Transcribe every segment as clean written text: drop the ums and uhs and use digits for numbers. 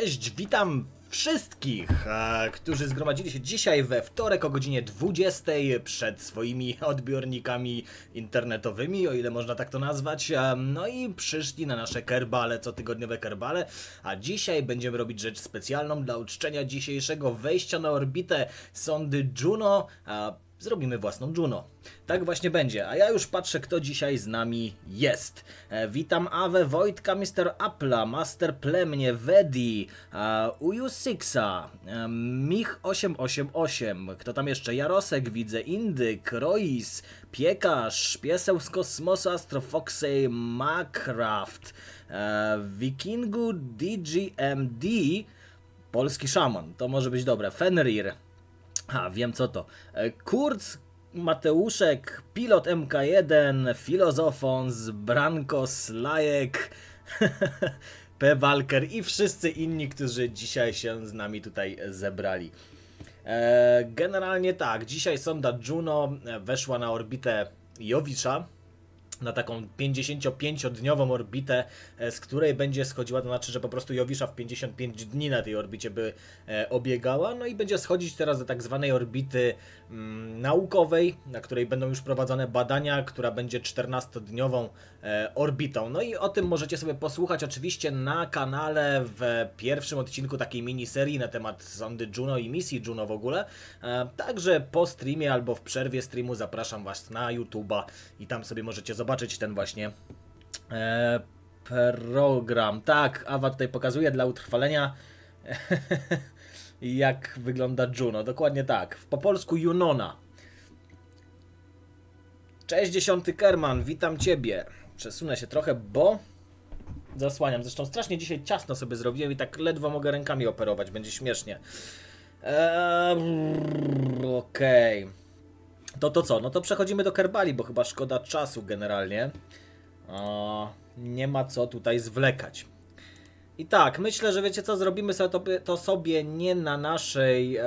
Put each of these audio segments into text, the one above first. Cześć, witam wszystkich, którzy zgromadzili się dzisiaj we wtorek o godzinie 20 przed swoimi odbiornikami internetowymi, o ile można tak to nazwać, no i przyszli na nasze kerbale, cotygodniowe kerbale, a dzisiaj będziemy robić rzecz specjalną dla uczczenia dzisiejszego wejścia na orbitę sondy Juno. Zrobimy własną Juno. Tak właśnie będzie, a ja już patrzę, kto dzisiaj z nami jest. Witam Awę, Wojtka, Mr. Appla, Master Plemnie, Wedi, Uju6a, Mich888, kto tam jeszcze? Jarosek widzę, Indy, Crois, Piekarz, Pieseł z Kosmosu, Astrofoxy, Macraft, Wikingu, DGMD, Polski Szaman, to może być dobre, Fenrir. A, wiem co to. Kurz, Mateuszek, Pilot MK1, Filozofon, Branko, Slajek, P. Walker i wszyscy inni, którzy dzisiaj się z nami tutaj zebrali. Generalnie tak, dzisiaj sonda Juno weszła na orbitę Jowisza, na taką 55-dniową orbitę, z której będzie schodziła, to znaczy, że po prostu Jowisza w 55 dni na tej orbicie by obiegała, no i będzie schodzić teraz do tak zwanej orbity naukowej, na której będą już prowadzone badania, która będzie 14-dniową orbitą. No i o tym możecie sobie posłuchać oczywiście na kanale w pierwszym odcinku takiej miniserii na temat sondy Juno i misji Juno w ogóle. Także po streamie albo w przerwie streamu zapraszam Was na YouTube'a i tam sobie możecie zobaczyć ten właśnie program. Tak, Awa tutaj pokazuje dla utrwalenia jak wygląda Juno. Dokładnie tak. Po polsku Junona. Cześć, 10. Kerman, witam Ciebie. Przesunę się trochę, bo zasłaniam. Zresztą strasznie dzisiaj ciasno sobie zrobiłem i tak ledwo mogę rękami operować. Będzie śmiesznie. Okej. To co? No to przechodzimy do Kerbali, bo chyba szkoda czasu generalnie. Nie ma co tutaj zwlekać. I tak, myślę, że wiecie co, zrobimy sobie to sobie nie na naszej,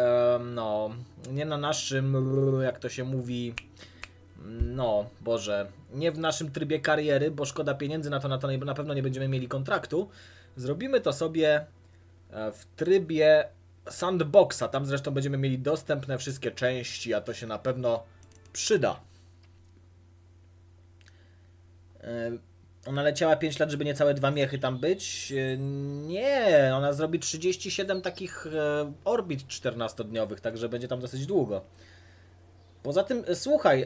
nie na naszym, jak to się mówi, no Boże, nie w naszym trybie kariery, bo szkoda pieniędzy na to, na pewno nie będziemy mieli kontraktu. Zrobimy to sobie w trybie sandboxa, tam zresztą będziemy mieli dostępne wszystkie części, a to się na pewno przyda. Ona leciała 5 lat, żeby niecałe 2 miechy tam być. Nie, ona zrobi 37 takich orbit 14-dniowych, także będzie tam dosyć długo. Poza tym, słuchaj,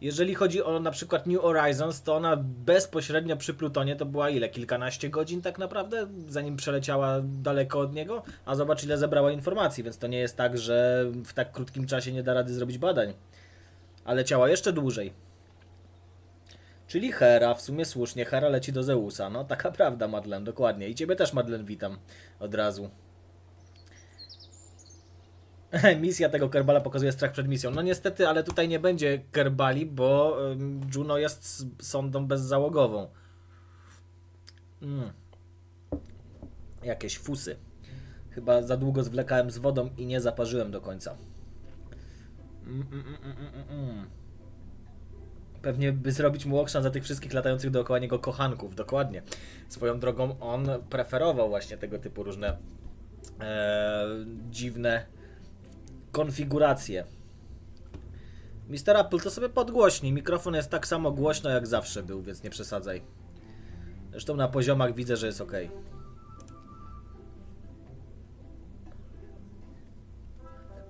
jeżeli chodzi o na przykład New Horizons, to ona bezpośrednio przy Plutonie to była ile? Kilkanaście godzin tak naprawdę, zanim przeleciała daleko od niego? A zobacz, ile zebrała informacji, więc to nie jest tak, że w tak krótkim czasie nie da rady zrobić badań. A leciała jeszcze dłużej. Czyli Hera, w sumie słusznie, Hera leci do Zeusa. No, taka prawda, Madeleine, dokładnie. I Ciebie też, Madeleine, witam od razu. Misja tego Kerbala pokazuje strach przed misją. No niestety, ale tutaj nie będzie Kerbali, bo Juno jest sondą bezzałogową. Jakieś fusy. Chyba za długo zwlekałem z wodą i nie zaparzyłem do końca. Pewnie by zrobić mu okrzan za tych wszystkich latających dookoła niego kochanków, dokładnie. Swoją drogą on preferował właśnie tego typu różne dziwne konfiguracje. Mr. Apple, to sobie podgłośnij. Mikrofon jest tak samo głośno jak zawsze był, więc nie przesadzaj. Zresztą na poziomach widzę, że jest ok.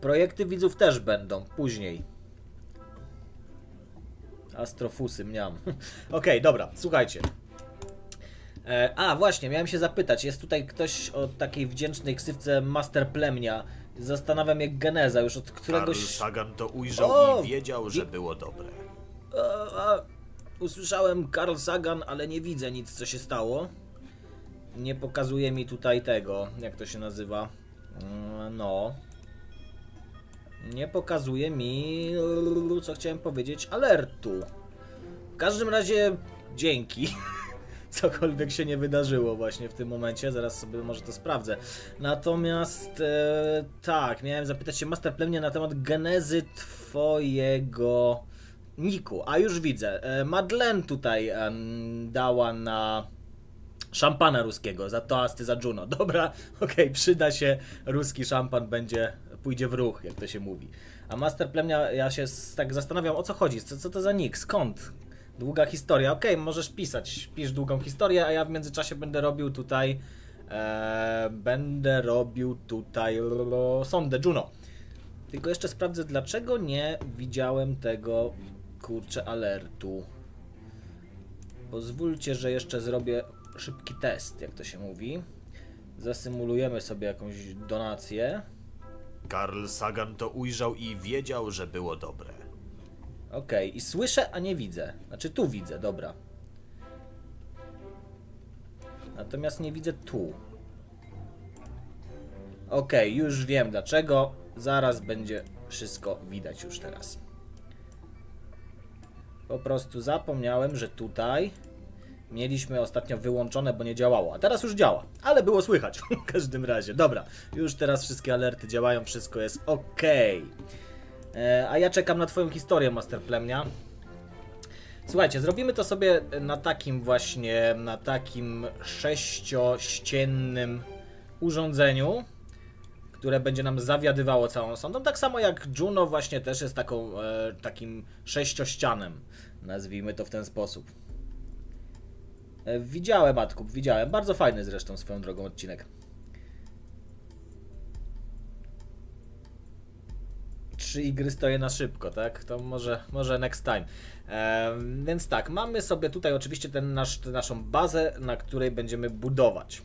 Projekty widzów też będą później. Astrofusy, mniam. Okej, dobra, słuchajcie. Właśnie, miałem się zapytać. Jest tutaj ktoś o takiej wdzięcznej ksywce Master Plemnia. Zastanawiam się geneza już od któregoś... Carl Sagan to ujrzał i wiedział, że było dobre. Usłyszałem Carl Sagan, ale nie widzę nic, co się stało. Nie pokazuje mi tutaj tego, jak to się nazywa. Nie pokazuje mi, co chciałem powiedzieć, alertu. W każdym razie dzięki. Cokolwiek się nie wydarzyło właśnie w tym momencie. Zaraz sobie może to sprawdzę. Natomiast tak, miałem zapytać się Master Plemnia na temat genezy twojego niku. A już widzę. Madeleine tutaj dała na Szampana ruskiego, za toasty, za Juno. Dobra, okej, przyda się. Ruski szampan będzie, pójdzie w ruch, jak to się mówi. A Master Plemnia, ja się tak zastanawiam, o co chodzi, co to za nick, skąd? Długa historia, okej, możesz pisać, pisz długą historię, a ja w międzyczasie będę robił tutaj... będę robił tutaj sondę Juno. Tylko jeszcze sprawdzę, dlaczego nie widziałem tego, kurczę, alertu. Pozwólcie, że jeszcze zrobię szybki test, jak to się mówi. Zasymulujemy sobie jakąś donację. Carl Sagan to ujrzał i wiedział, że było dobre. Okej, i słyszę, a nie widzę. Znaczy tu widzę, dobra. Natomiast nie widzę tu. Okej, już wiem dlaczego. Zaraz będzie wszystko widać już teraz. Po prostu zapomniałem, że tutaj mieliśmy ostatnio wyłączone, bo nie działało. A teraz już działa, ale było słychać w każdym razie. Dobra, już teraz wszystkie alerty działają, wszystko jest ok. A ja czekam na twoją historię, Master Plemnia. Słuchajcie, zrobimy to sobie na takim właśnie, na takim sześciościennym urządzeniu, które będzie nam zawiadywało całą sondą. Tak samo jak Juno właśnie też jest taką, takim sześciościanem, nazwijmy to w ten sposób. Widziałem, Atkup, widziałem. Bardzo fajny zresztą swoją drogą odcinek. 3 igry stoję na szybko, tak? To może next time. Więc tak, mamy sobie tutaj oczywiście naszą bazę, na której będziemy budować.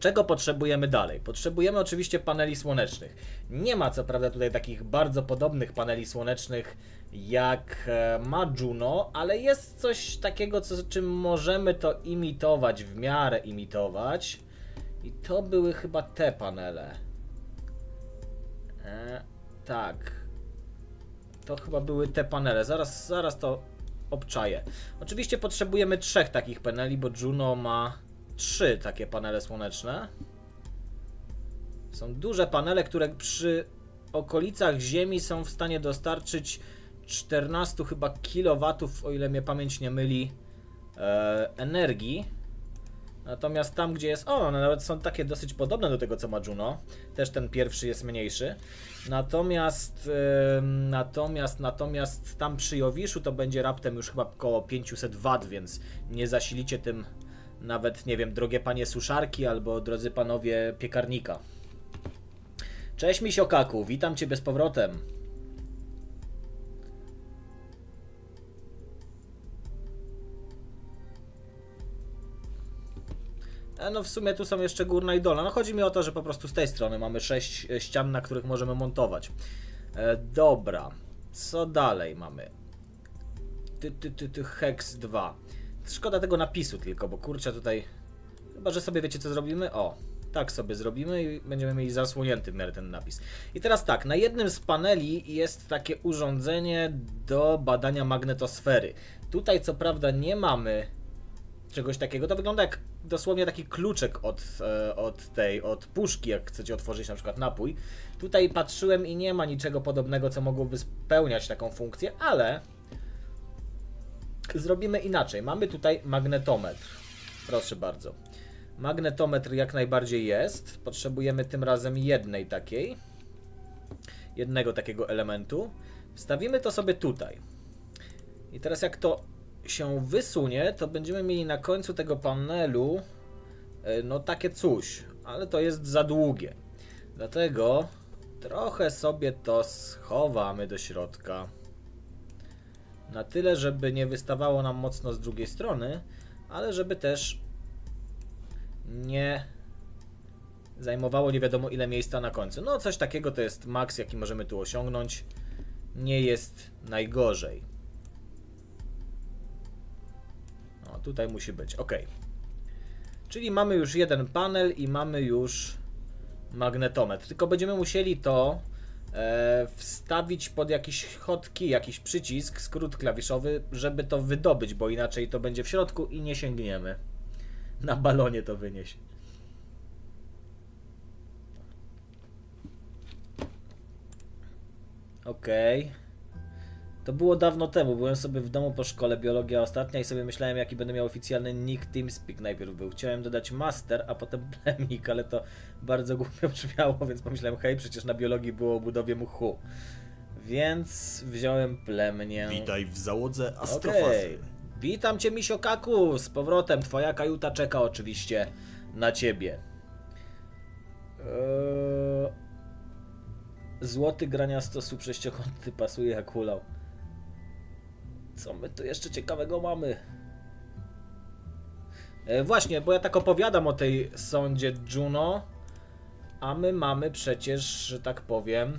Czego potrzebujemy dalej? Potrzebujemy oczywiście paneli słonecznych. Nie ma co prawda tutaj takich bardzo podobnych paneli słonecznych jak ma Juno, ale jest coś takiego, czym możemy to imitować, w miarę imitować. I to były chyba te panele. Tak. To chyba były te panele. Zaraz to obczaję. Oczywiście potrzebujemy 3 takich paneli, bo Juno ma 3 takie panele słoneczne. Są duże panele, które przy okolicach Ziemi są w stanie dostarczyć 14 chyba kilowatów, o ile mnie pamięć nie myli, energii. Natomiast tam, gdzie jest... O, one nawet są takie dosyć podobne do tego, co ma Juno. Też ten pierwszy jest mniejszy. Natomiast tam przy Jowiszu to będzie raptem już chyba około 500 W, więc nie zasilicie tym nawet, nie wiem, drogie panie suszarki albo drodzy panowie piekarnika. Cześć, Misio Kaku, witam ciebie z powrotem. No w sumie tu są jeszcze górna i dolna. No chodzi mi o to, że po prostu z tej strony mamy 6 ścian, na których możemy montować. Dobra. Co dalej mamy? Hex 2. Szkoda tego napisu tylko, bo kurczę tutaj... Chyba, że sobie wiecie co zrobimy? O, tak sobie zrobimy i będziemy mieli zasłonięty w miarę ten napis. I teraz tak, na jednym z paneli jest takie urządzenie do badania magnetosfery. Tutaj co prawda nie mamy... czegoś takiego. To wygląda jak dosłownie taki kluczek od puszki, jak chcecie otworzyć na przykład napój. Tutaj patrzyłem i nie ma niczego podobnego, co mogłoby spełniać taką funkcję, ale zrobimy inaczej. Mamy tutaj magnetometr. Proszę bardzo. Magnetometr jak najbardziej jest. Potrzebujemy tym razem jednego takiego elementu. Wstawimy to sobie tutaj. I teraz jak to się wysunie, to będziemy mieli na końcu tego panelu no takie coś, ale to jest za długie, dlatego trochę sobie to schowamy do środka na tyle, żeby nie wystawało nam mocno z drugiej strony, ale żeby też nie zajmowało nie wiadomo ile miejsca na końcu. No coś takiego to jest maks, jaki możemy tu osiągnąć, nie jest najgorzej. O, tutaj musi być, ok. Czyli mamy już jeden panel i mamy już magnetometr. Tylko będziemy musieli to wstawić pod jakiś hotkey, jakiś przycisk, skrót klawiszowy, żeby to wydobyć, bo inaczej to będzie w środku i nie sięgniemy. Na balonie to wynieść. Ok. To było dawno temu, byłem sobie w domu po szkole, biologia ostatnia i sobie myślałem, jaki będę miał oficjalny nick. TeamSpeak najpierw był. Chciałem dodać master, a potem plemnik, ale to bardzo głupio brzmiało, więc pomyślałem, hej, przecież na biologii było o budowie mchu. Więc wziąłem plemnię. Witaj w załodze Astrofazy. Okay. Witam Cię, Misio Kaku, z powrotem. Twoja kajuta czeka oczywiście na Ciebie. Złoty grania stosu prześciokąty pasuje jak hulał. Co my tu jeszcze ciekawego mamy? Właśnie, bo ja tak opowiadam o tej sondzie Juno, a my mamy przecież, że tak powiem,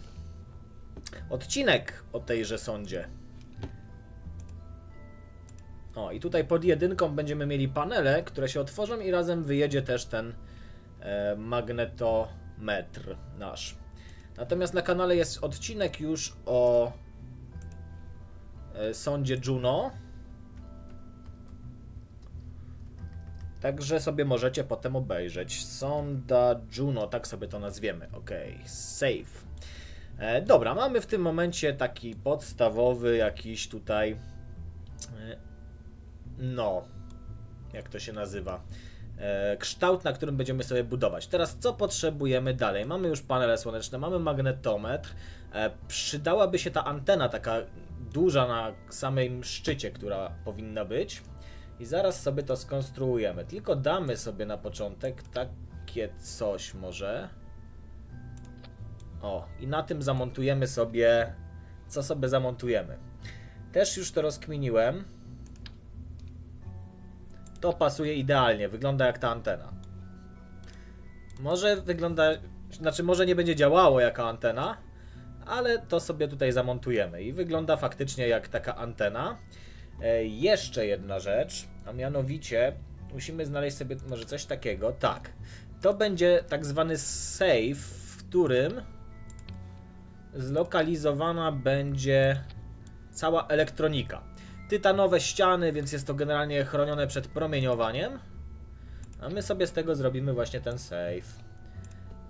odcinek o tejże sondzie. O, i tutaj pod jedynką będziemy mieli panele, które się otworzą i razem wyjedzie też ten magnetometr nasz. Natomiast na kanale jest odcinek już o sondzie Juno. Także sobie możecie potem obejrzeć. Sonda Juno, tak sobie to nazwiemy. Ok, save. Dobra, mamy w tym momencie taki podstawowy jakiś tutaj... no, jak to się nazywa? Kształt, na którym będziemy sobie budować. Teraz co potrzebujemy dalej? Mamy już panele słoneczne, mamy magnetometr. Przydałaby się ta antena taka duża na samym szczycie, która powinna być. I zaraz sobie to skonstruujemy. Tylko damy sobie na początek takie coś może. O, i na tym zamontujemy sobie... co sobie zamontujemy? Też już to rozkminiłem. To pasuje idealnie, wygląda jak ta antena. Może wygląda... znaczy może nie będzie działało jaka antena, ale to sobie tutaj zamontujemy i wygląda faktycznie jak taka antena. Jeszcze jedna rzecz, a mianowicie musimy znaleźć sobie może coś takiego. Tak, to będzie tak zwany safe, w którym zlokalizowana będzie cała elektronika. Tytanowe ściany, więc jest to generalnie chronione przed promieniowaniem. A my sobie z tego zrobimy właśnie ten safe.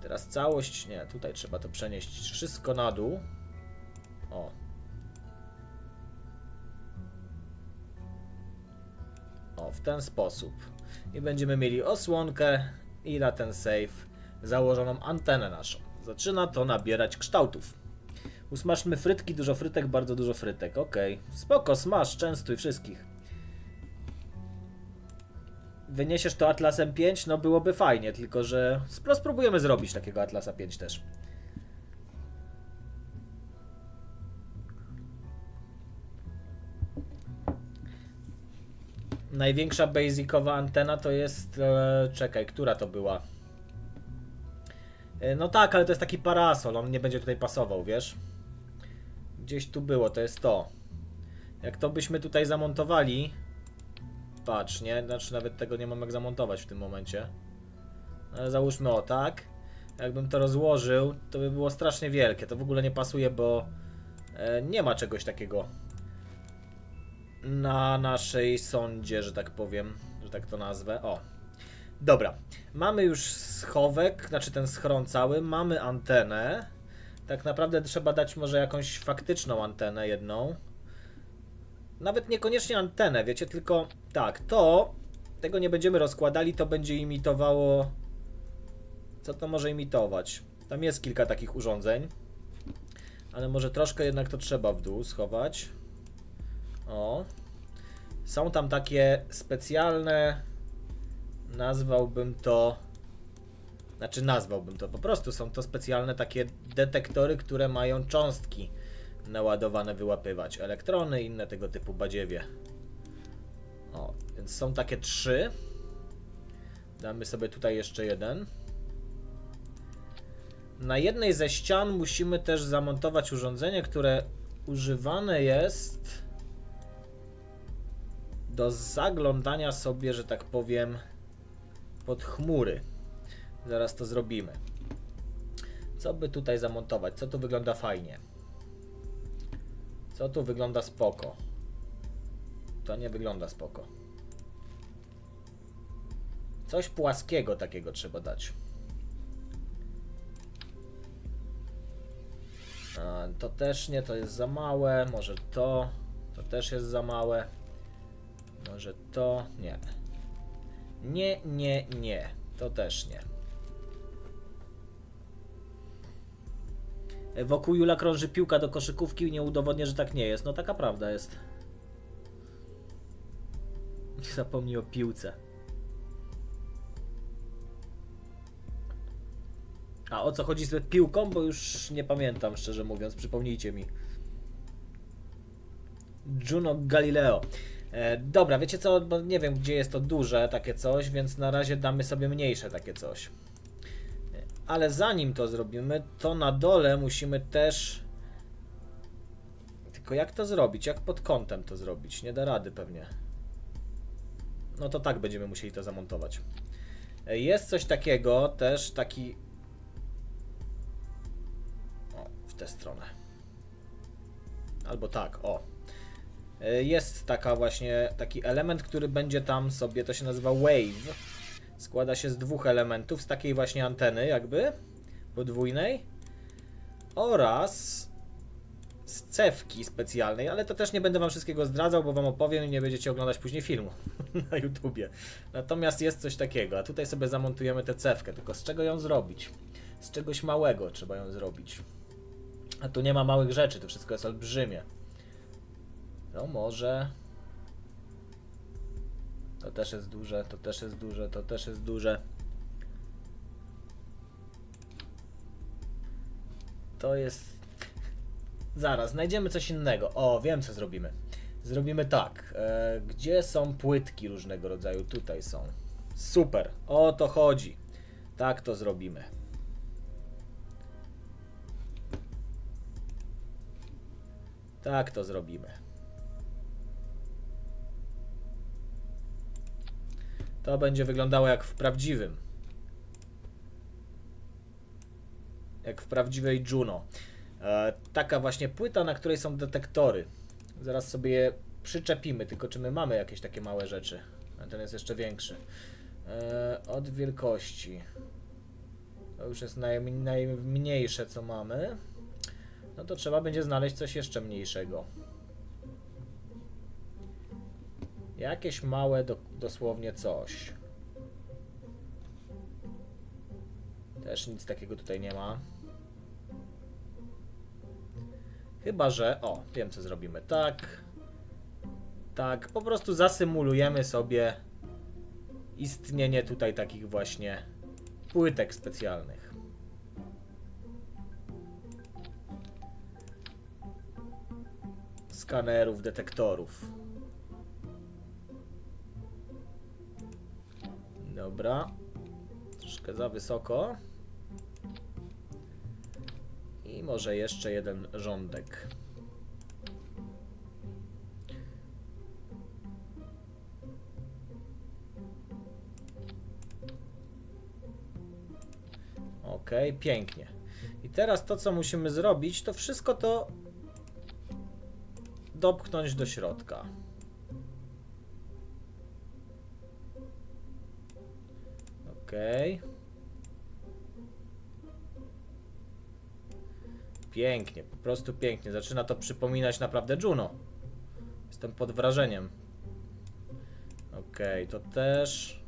Teraz całość... nie, tutaj trzeba to przenieść wszystko na dół. O. O, w ten sposób. I będziemy mieli osłonkę i na ten safe założoną antenę naszą. Zaczyna to nabierać kształtów. Usmażmy frytki, dużo frytek, bardzo dużo frytek. Okej, okay. Spoko, smaż, częstuj wszystkich. Wyniesiesz to Atlasem 5? No byłoby fajnie, tylko że spróbujemy zrobić takiego Atlasa 5 też. Największa basicowa antena to jest... czekaj, która to była? No tak, ale to jest taki parasol, on nie będzie tutaj pasował, wiesz? Gdzieś tu było, to jest to. Jak to byśmy tutaj zamontowali... patrz, nie? Znaczy nawet tego nie mam jak zamontować w tym momencie. Ale załóżmy o tak. Jakbym to rozłożył, to by było strasznie wielkie. To w ogóle nie pasuje, bo nie ma czegoś takiego na naszej sondzie, że tak powiem. Że tak to nazwę. O. Dobra. Mamy już schowek, znaczy ten schron cały. Mamy antenę. Tak naprawdę trzeba dać może jakąś faktyczną antenę jedną. Nawet niekoniecznie antenę, wiecie, tylko tak, to tego nie będziemy rozkładali, to będzie imitowało... co to może imitować? Tam jest kilka takich urządzeń, ale może troszkę jednak to trzeba w dół schować. O. Są tam takie specjalne... nazwałbym to... znaczy nazwałbym to, po prostu są to specjalne takie detektory, które mają cząstki naładowane wyłapywać. Elektrony i inne tego typu badziewie. O, więc są takie trzy. Damy sobie tutaj jeszcze jeden. Na jednej ze ścian musimy też zamontować urządzenie, które używane jest do zaglądania sobie, że tak powiem, pod chmury. Zaraz to zrobimy. Co by tutaj zamontować? Co tu wygląda fajnie? Co tu wygląda spoko? To nie wygląda spoko. Coś płaskiego takiego trzeba dać. To też nie, to jest za małe. Może to. To też jest za małe. Może to. Nie. Nie, nie, nie. To też nie. Wokół Jula krąży piłka do koszykówki i nie udowodnię, że tak nie jest. No taka prawda jest. Zapomnij o piłce. A o co chodzi z piłką? Bo już nie pamiętam, szczerze mówiąc. Przypomnijcie mi. Juno Galileo. Dobra, wiecie co? Bo nie wiem, gdzie jest to duże takie coś, więc na razie damy sobie mniejsze takie coś. Ale zanim to zrobimy, to na dole musimy też... Tylko jak to zrobić? Jak pod kątem to zrobić? Nie da rady pewnie. No to tak będziemy musieli to zamontować. Jest coś takiego, też taki... tę stronę. Albo tak, o. Jest taka właśnie, taki element, który będzie tam sobie, to się nazywa Wave. Składa się z dwóch elementów, z takiej właśnie anteny jakby, podwójnej. Oraz z cewki specjalnej, ale to też nie będę wam wszystkiego zdradzał, bo wam opowiem i nie będziecie oglądać później filmu na YouTubie. Natomiast jest coś takiego, a tutaj sobie zamontujemy tę cewkę, tylko z czego ją zrobić? Z czegoś małego trzeba ją zrobić. A tu nie ma małych rzeczy, to wszystko jest olbrzymie. No może... To też jest duże, to też jest duże, to też jest duże. To jest... Zaraz, znajdziemy coś innego. O, wiem co zrobimy. Zrobimy tak. Gdzie są płytki różnego rodzaju? Tutaj są. Super, o to chodzi. Tak to zrobimy. Tak to zrobimy. To będzie wyglądało jak w prawdziwym. Jak w prawdziwej Juno. Taka właśnie płyta, na której są detektory. Zaraz sobie je przyczepimy, tylko czy my mamy jakieś takie małe rzeczy? A ten jest jeszcze większy. Od wielkości. To już jest najmniejsze co mamy. No to trzeba będzie znaleźć coś jeszcze mniejszego. Jakieś małe, dosłownie coś. Też nic takiego tutaj nie ma. Chyba że... O, wiem co zrobimy. Tak. Tak, po prostu zasymulujemy sobie istnienie tutaj takich właśnie płytek specjalnych. Skanerów, detektorów. Dobra. Troszkę za wysoko. I może jeszcze jeden rządek. Ok, pięknie. I teraz to, co musimy zrobić, to wszystko to dopchnąć do środka. Ok. Pięknie, po prostu pięknie. Zaczyna to przypominać naprawdę Juno. Jestem pod wrażeniem. Ok, to też.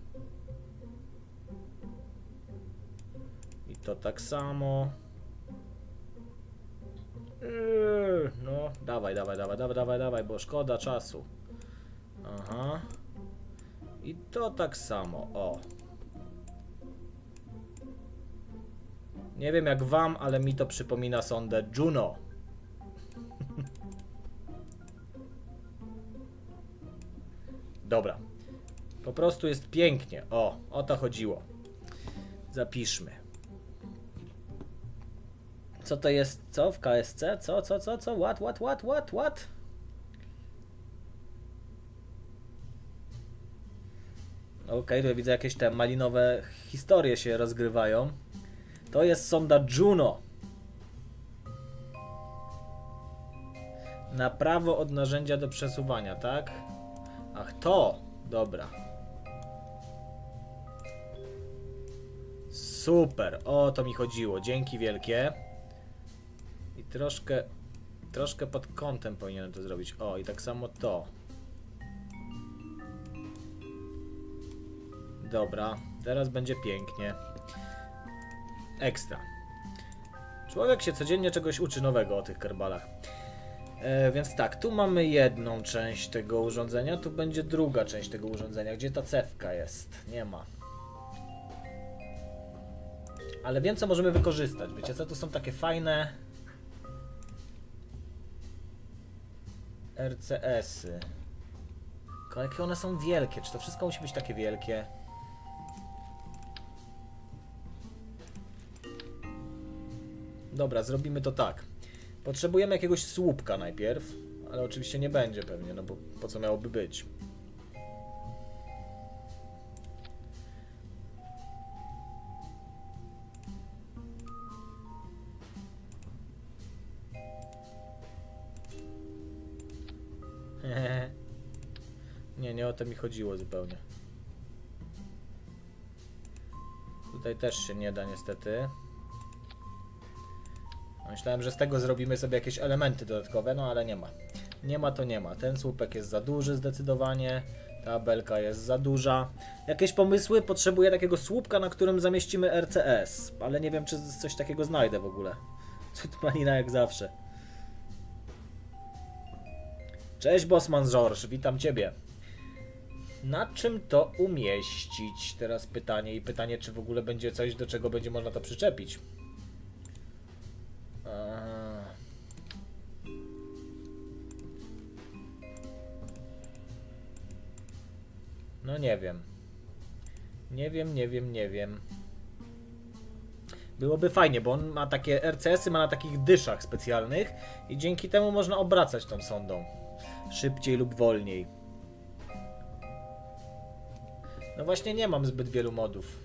I to tak samo. No, dawaj, dawaj, dawaj, dawaj, dawaj, dawaj, bo szkoda czasu. Aha. I to tak samo, o. Nie wiem jak wam, ale mi to przypomina sondę Juno. Dobra. Po prostu jest pięknie, o, o to chodziło. Zapiszmy. Co to jest? Co? W KSC? Co? What? Okej, tu widzę jakieś te malinowe historie się rozgrywają. To jest sonda Juno. Na prawo od narzędzia do przesuwania, tak? Ach, to! Dobra. Super, o to mi chodziło. Dzięki wielkie. Troszkę pod kątem powinienem to zrobić. O, i tak samo to. Dobra, teraz będzie pięknie. Ekstra. Człowiek się codziennie czegoś uczy nowego o tych kerbalach. Więc tak, tu mamy jedną część tego urządzenia, tu będzie druga część tego urządzenia. Gdzie ta cewka jest? Nie ma. Ale wiem, co możemy wykorzystać. Wiecie co, tu są takie fajne RCS-y. Jakie one są wielkie? Czy to wszystko musi być takie wielkie? Dobra, zrobimy to tak. Potrzebujemy jakiegoś słupka najpierw, ale oczywiście nie będzie pewnie, no bo po co miałoby być? Nie, nie o to mi chodziło zupełnie. Tutaj też się nie da niestety. Myślałem, że z tego zrobimy sobie jakieś elementy dodatkowe, no ale nie ma. Nie ma to nie ma. Ten słupek jest za duży zdecydowanie. Ta belka jest za duża. Jakieś pomysły? Potrzebuję takiego słupka, na którym zamieścimy RCS. Ale nie wiem, czy coś takiego znajdę w ogóle. Cud planina jak zawsze. Cześć Bosman George, witam Ciebie. Na czym to umieścić? Teraz pytanie. I pytanie, czy w ogóle będzie coś, do czego będzie można to przyczepić. No nie wiem. Nie wiem. Byłoby fajnie, bo on ma takie RCS-y, ma na takich dyszach specjalnych i dzięki temu można obracać tą sondą. Szybciej lub wolniej. No właśnie nie mam zbyt wielu modów.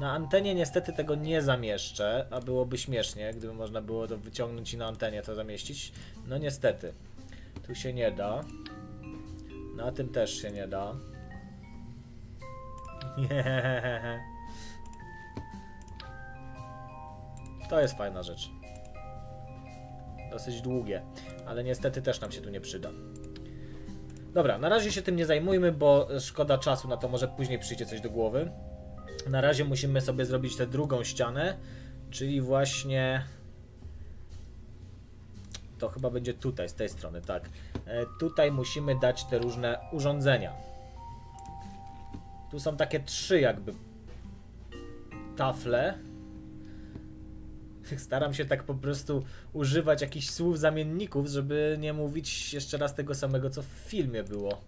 Na antenie niestety tego nie zamieszczę, a byłoby śmiesznie, gdyby można było to wyciągnąć i na antenie to zamieścić. No niestety. Tu się nie da. Na tym też się nie da. Nie. To jest fajna rzecz. Dosyć długie, ale niestety też nam się tu nie przyda. Dobra, na razie się tym nie zajmujmy, bo szkoda czasu na to, może później przyjdzie coś do głowy. Na razie musimy sobie zrobić tę drugą ścianę, czyli właśnie to chyba będzie tutaj, z tej strony, tak. Tutaj musimy dać te różne urządzenia. Tu są takie trzy jakby tafle. Staram się tak po prostu używać jakichś słów zamienników, żeby nie mówić jeszcze raz tego samego, co w filmie było.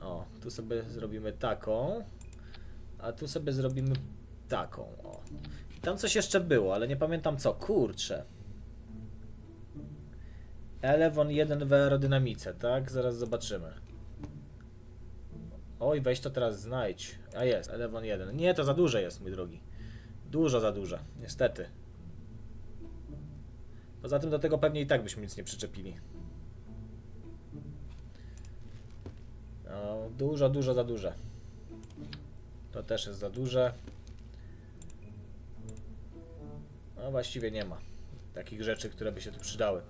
O, tu sobie zrobimy taką. A tu sobie zrobimy taką, o. Tam coś jeszcze było, ale nie pamiętam co. Kurczę. Elevon 1 w aerodynamice, tak? Zaraz zobaczymy. Oj, weź to teraz znajdź. A jest, Elevon 1. Nie, to za duże jest, mój drogi. Dużo za duże, niestety. Poza tym do tego pewnie i tak byśmy nic nie przyczepili. No, dużo za duże. To też jest za duże. No właściwie nie ma takich rzeczy, które by się tu przydały.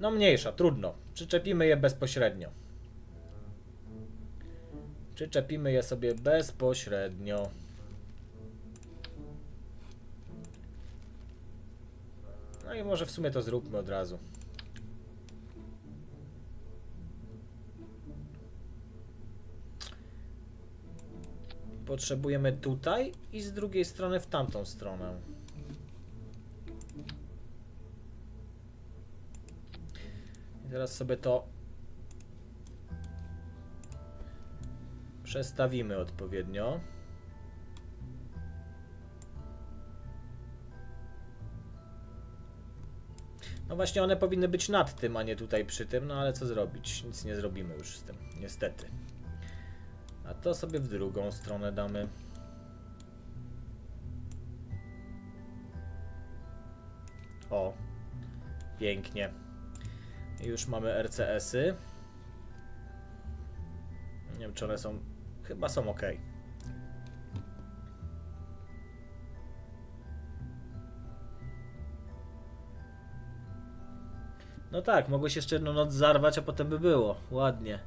No mniejsza, trudno. Przyczepimy je bezpośrednio. Przyczepimy je sobie bezpośrednio. No i może w sumie to zróbmy od razu. Potrzebujemy tutaj i z drugiej strony w tamtą stronę. I teraz sobie to przestawimy odpowiednio. No właśnie one powinny być nad tym, a nie tutaj przy tym, no ale co zrobić? Nic nie zrobimy już z tym, niestety. A to sobie w drugą stronę damy. O, pięknie. Już mamy RCS-y. Nie wiem, czy one są... Chyba są ok. No tak, mogłeś jeszcze jedną noc zarwać, a potem by było. Ładnie.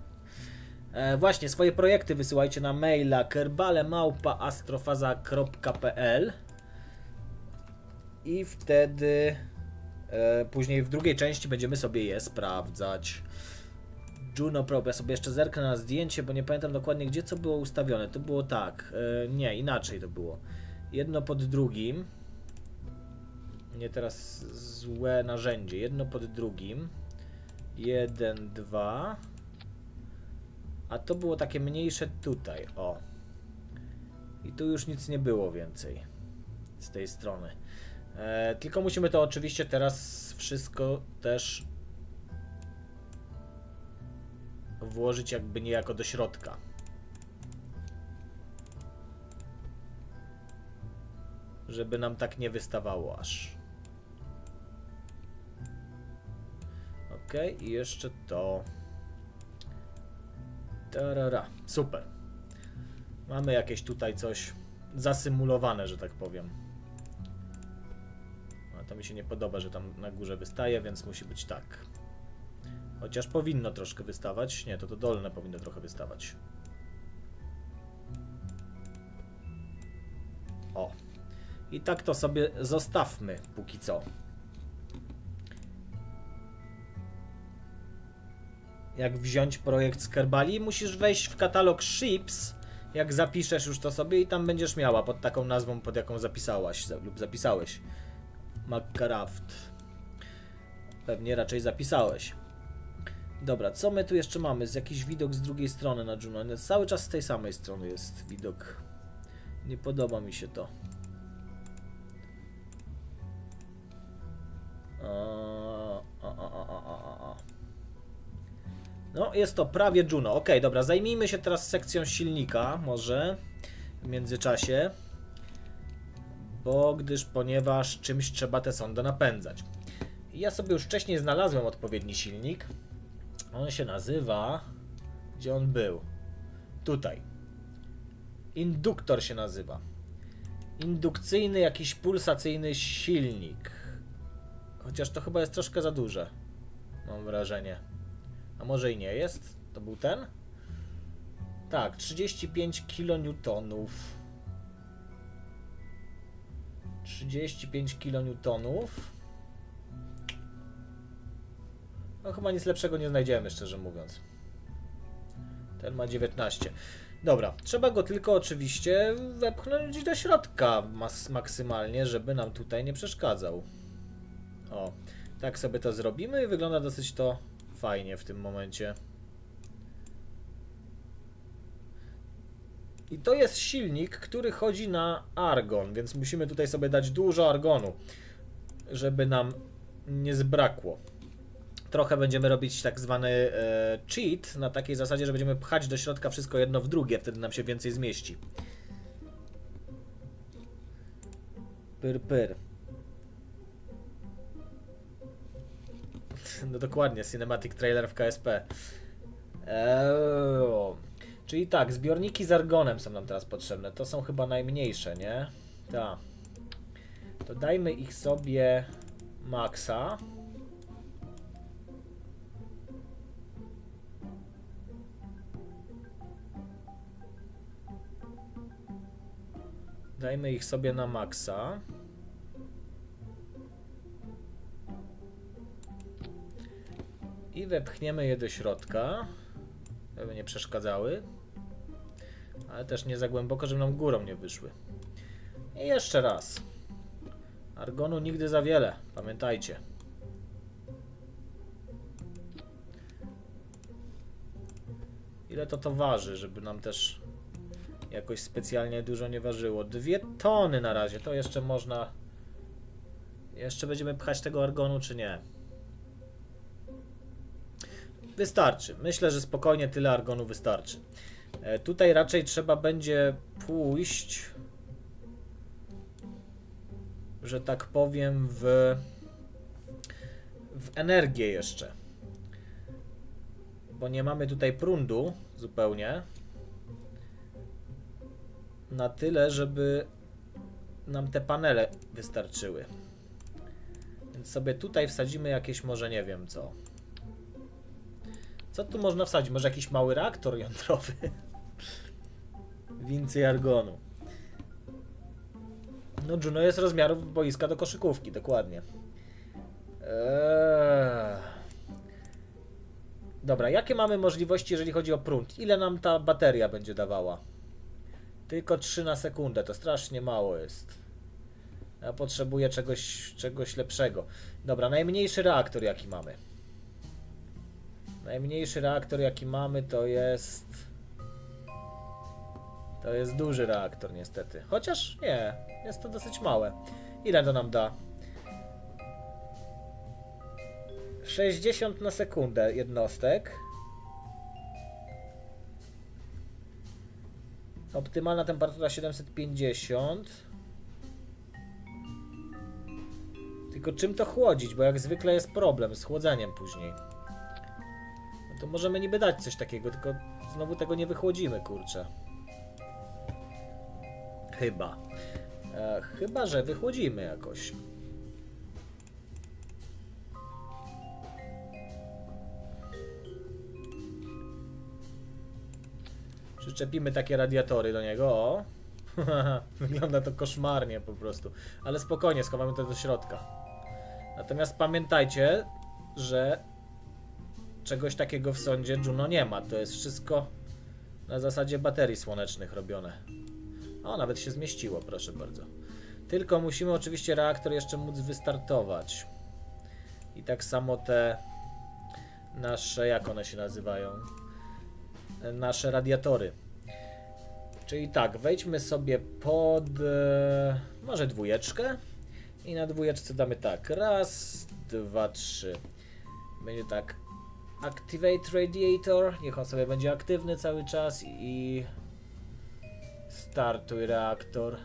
Właśnie, swoje projekty wysyłajcie na maila kerbale@astrofaza.pl i wtedy później w drugiej części będziemy sobie je sprawdzać. Juno Probe, ja sobie jeszcze zerknę na zdjęcie, bo nie pamiętam dokładnie gdzie co było ustawione. To było tak, nie, inaczej to było. Jedno pod drugim. Nie, teraz złe narzędzie. Jedno pod drugim. 1, 2. A to było takie mniejsze tutaj, o. I tu już nic nie było więcej z tej strony. Tylko musimy to oczywiście teraz wszystko też włożyć jakby niejako do środka. Żeby nam tak nie wystawało aż. Ok, i jeszcze to. Tarara. Super. Mamy jakieś tutaj coś zasymulowane, że tak powiem. A to mi się nie podoba, że tam na górze wystaje, więc musi być tak. Chociaż powinno troszkę wystawać. Nie, to dolne powinno trochę wystawać. O. I tak to sobie zostawmy póki co. Jak wziąć projekt z Kerbali? Musisz wejść w katalog Ships, jak zapiszesz już to sobie i tam będziesz miała pod taką nazwą, pod jaką zapisałaś lub zapisałeś. Macraft. Pewnie raczej zapisałeś. Dobra, co my tu jeszcze mamy? Z jakiś widok z drugiej strony na Juno. Cały czas z tej samej strony jest widok. Nie podoba mi się to. No, jest to prawie Juno. Ok, dobra, zajmijmy się teraz sekcją silnika, może w międzyczasie, bo gdyż, ponieważ czymś trzeba tę sondę napędzać. Ja sobie już wcześniej znalazłem odpowiedni silnik. On się nazywa... Gdzie on był? Tutaj. Induktor się nazywa. Indukcyjny jakiś pulsacyjny silnik. Chociaż to chyba jest troszkę za duże. Mam wrażenie. A może i nie jest? To był ten? Tak, 35 kN. 35 kN. No chyba nic lepszego nie znajdziemy, szczerze mówiąc. Ten ma 19. Dobra, trzeba go tylko oczywiście wepchnąć do środka maksymalnie, żeby nam tutaj nie przeszkadzał. O, tak sobie to zrobimy i wygląda dosyć to fajnie w tym momencie. I to jest silnik, który chodzi na argon, więc musimy tutaj sobie dać dużo argonu, żeby nam nie zbrakło. Trochę będziemy robić tak zwany cheat, na takiej zasadzie, że będziemy pchać do środka wszystko jedno w drugie, wtedy nam się więcej zmieści. Pyr, pyr. No dokładnie, cinematic trailer w KSP. Czyli tak, zbiorniki z argonem są nam teraz potrzebne. To są chyba najmniejsze, nie? Tak. To dajmy ich sobie maksa. Dajmy ich sobie na maksa. I wepchniemy je do środka, żeby nie przeszkadzały, ale też nie za głęboko, żeby nam górą nie wyszły. I jeszcze raz. Argonu nigdy za wiele, pamiętajcie. Ile to waży, żeby nam też jakoś specjalnie dużo nie ważyło. 2 tony na razie, to jeszcze można... Jeszcze będziemy pchać tego argonu, czy nie? Wystarczy. Myślę, że spokojnie tyle argonu wystarczy. Tutaj raczej trzeba będzie pójść, że tak powiem, w energię jeszcze. Bo nie mamy tutaj prądu zupełnie. Na tyle, żeby nam te panele wystarczyły. sobie tutaj wsadzimy jakieś, może nie wiem co. Co tu można wsadzić? Może jakiś mały reaktor jądrowy? Więcej argonu. No Juno jest rozmiarów boiska do koszykówki, dokładnie. Dobra, jakie mamy możliwości, jeżeli chodzi o prąd? Ile nam ta bateria będzie dawała? Tylko 3 na sekundę, to strasznie mało jest. Ja potrzebuję czegoś lepszego. Dobra, najmniejszy reaktor jaki mamy. Najmniejszy reaktor jaki mamy to jest... To jest duży reaktor niestety. Chociaż nie, jest to dosyć małe. Ile to nam da? 60 na sekundę jednostek. Optymalna temperatura 750. Tylko czym to chłodzić? Bo jak zwykle jest problem z chłodzeniem później. No to możemy niby dać coś takiego, tylko znowu tego nie wychłodzimy, kurczę. Chyba. Chyba, że wychłodzimy jakoś. Przyczepimy takie radiatory do niego, o. Wygląda to koszmarnie po prostu. Ale spokojnie, schowamy to do środka. Natomiast pamiętajcie, że czegoś takiego w sondzie Juno nie ma. To jest wszystko na zasadzie baterii słonecznych robione. O, nawet się zmieściło, proszę bardzo. Tylko musimy oczywiście reaktor jeszcze móc wystartować. I tak samo te nasze, jak one się nazywają? Nasze radiatory. Czyli tak, wejdźmy sobie pod może 2 i na 2 damy tak, 1, 2, 3. Będzie tak, activate radiator, niech on sobie będzie aktywny cały czas i startuj reaktor.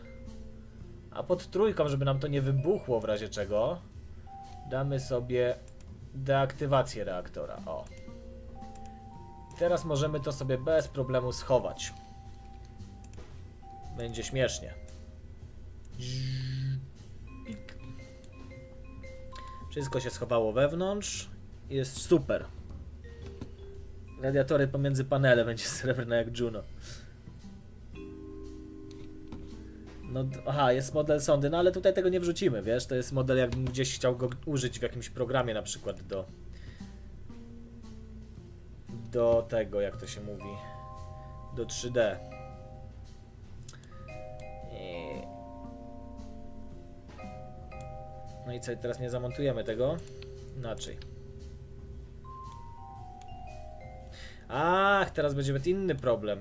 A pod 3, żeby nam to nie wybuchło w razie czego, damy sobie deaktywację reaktora, o. Teraz możemy to sobie bez problemu schować. Będzie śmiesznie. Wszystko się schowało wewnątrz. Jest super. Radiatory pomiędzy panele będzie srebrne jak Juno. No, aha, jest model sondy, no ale tutaj tego nie wrzucimy, wiesz? To jest model, jakbym gdzieś chciał go użyć w jakimś programie, na przykład do tego, jak to się mówi, do 3D. No i co, teraz nie zamontujemy tego? Inaczej. Ach, teraz będzie inny problem,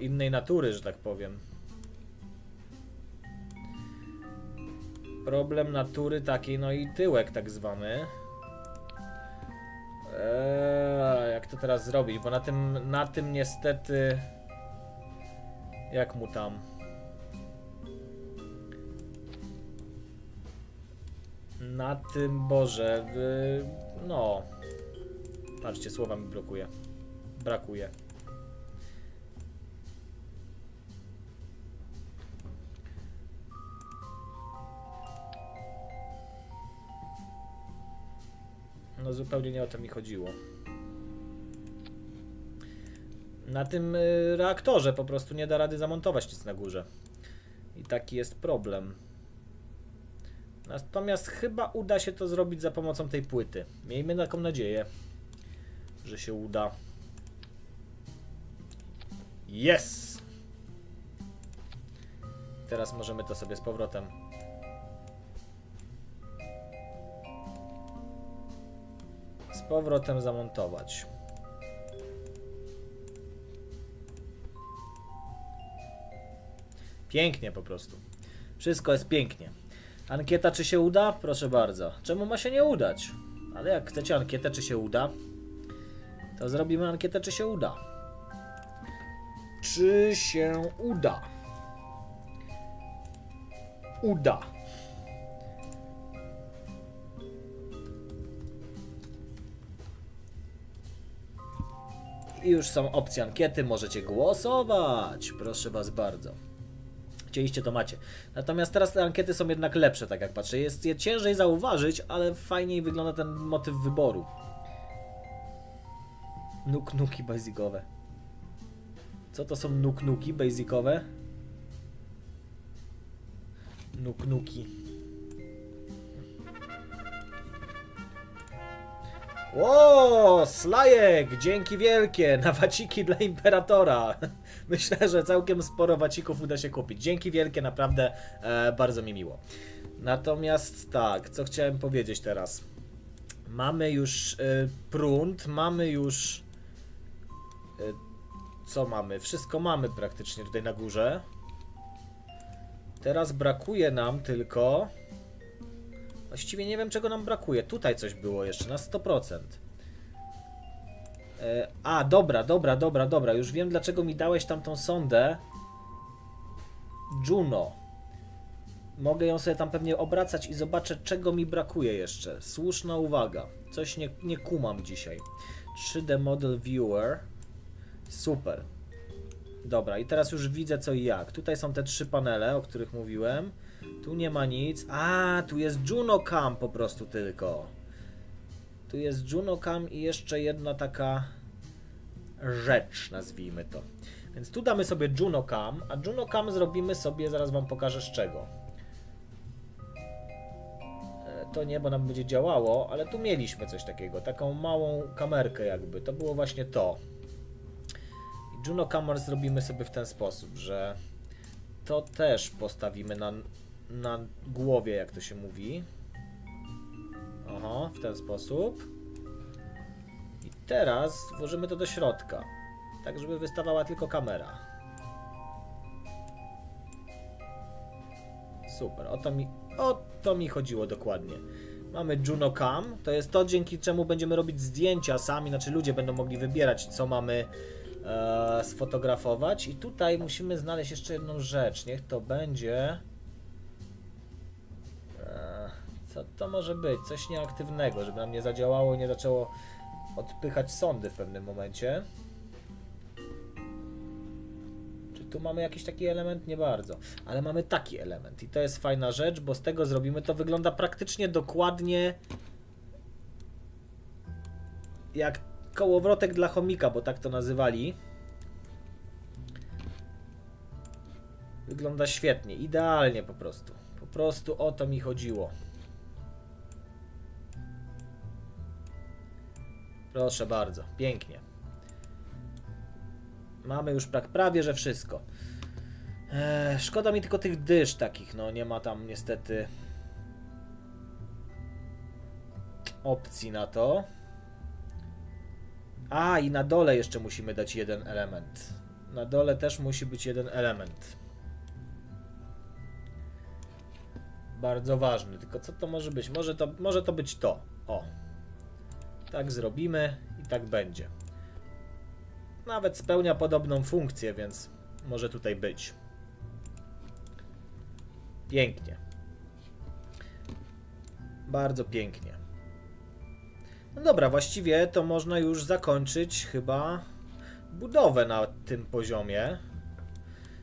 innej natury, że tak powiem. Problem natury takiej, no i tyłek tak zwany. Jak to teraz zrobić? Bo na tym niestety... Jak mu tam? Na tym, Boże, no... Patrzcie, słowa mi brakuje. No zupełnie nie o to mi chodziło. Na tym reaktorze po prostu nie da rady zamontować nic na górze. I taki jest problem. Natomiast chyba uda się to zrobić za pomocą tej płyty. Miejmy taką nadzieję, że się uda. Yes! Teraz możemy to sobie z powrotem... zamontować. Pięknie po prostu. Wszystko jest pięknie. Ankieta czy się uda? Proszę bardzo. Czemu ma się nie udać? Ale jak chcecie ankietę czy się uda, to zrobimy ankietę czy się uda. Czy się uda? Uda. I już są opcje ankiety, możecie głosować. Proszę was bardzo. chcieliście, to macie. Natomiast teraz te ankiety są jednak lepsze, tak jak patrzę. Jest je ciężej zauważyć, ale fajniej wygląda ten motyw wyboru. Nuk-nuki basicowe. Co to są nuk-nuki basicowe? Nuk-nuki. O, Slajek! Dzięki wielkie! Na waciki dla Imperatora. Myślę, że całkiem sporo wacików uda się kupić. Dzięki wielkie, naprawdę bardzo mi miło. Natomiast tak, co chciałem powiedzieć teraz. Mamy już prąd, mamy już... co mamy? Wszystko mamy praktycznie tutaj na górze. Teraz brakuje nam tylko... Właściwie nie wiem, czego nam brakuje. Tutaj coś było jeszcze na 100%. A, dobra. Już wiem, dlaczego mi dałeś tamtą sondę. Juno. Mogę ją sobie tam pewnie obracać i zobaczę, czego mi brakuje jeszcze. Słuszna uwaga. Coś nie kumam dzisiaj. 3D Model Viewer. Super. Dobra, i teraz już widzę co i jak. Tutaj są te trzy panele, o których mówiłem. Tu nie ma nic. A, tu jest JunoCam po prostu tylko. Tu jest JunoCam i jeszcze jedna taka rzecz, nazwijmy to. Więc tu damy sobie JunoCam, a JunoCam zrobimy sobie, zaraz wam pokażę z czego. To nie, bo nam będzie działało, ale tu mieliśmy coś takiego, taką małą kamerkę jakby. To było właśnie to. I JunoCam zrobimy sobie w ten sposób, że to też postawimy na głowie, jak to się mówi. Aha, w ten sposób. I teraz włożymy to do środka, tak żeby wystawała tylko kamera. Super, o to mi chodziło dokładnie. Mamy JunoCam, to jest to, dzięki czemu będziemy robić zdjęcia sami, znaczy ludzie będą mogli wybierać, co mamy sfotografować. I tutaj musimy znaleźć jeszcze jedną rzecz, niech to będzie... co to może być? Coś nieaktywnego, żeby nam nie zadziałało i nie zaczęło odpychać sondy w pewnym momencie. Czy tu mamy jakiś taki element? Nie bardzo, ale mamy taki element i to jest fajna rzecz, bo z tego zrobimy, to wygląda praktycznie dokładnie jak kołowrotek dla chomika, bo tak to nazywali. Wygląda świetnie, idealnie po prostu. Po prostu o to mi chodziło. Proszę bardzo, pięknie. Mamy już prawie, że wszystko. Szkoda mi tylko tych dysz takich, no nie ma tam niestety opcji na to. A, i na dole jeszcze musimy dać jeden element. Na dole też musi być jeden element. Bardzo ważny, tylko co to może być? Może to być to. O. Tak zrobimy i tak będzie. Nawet spełnia podobną funkcję, więc może tutaj być. Pięknie. Bardzo pięknie. No dobra, właściwie to można już zakończyć chyba budowę na tym poziomie.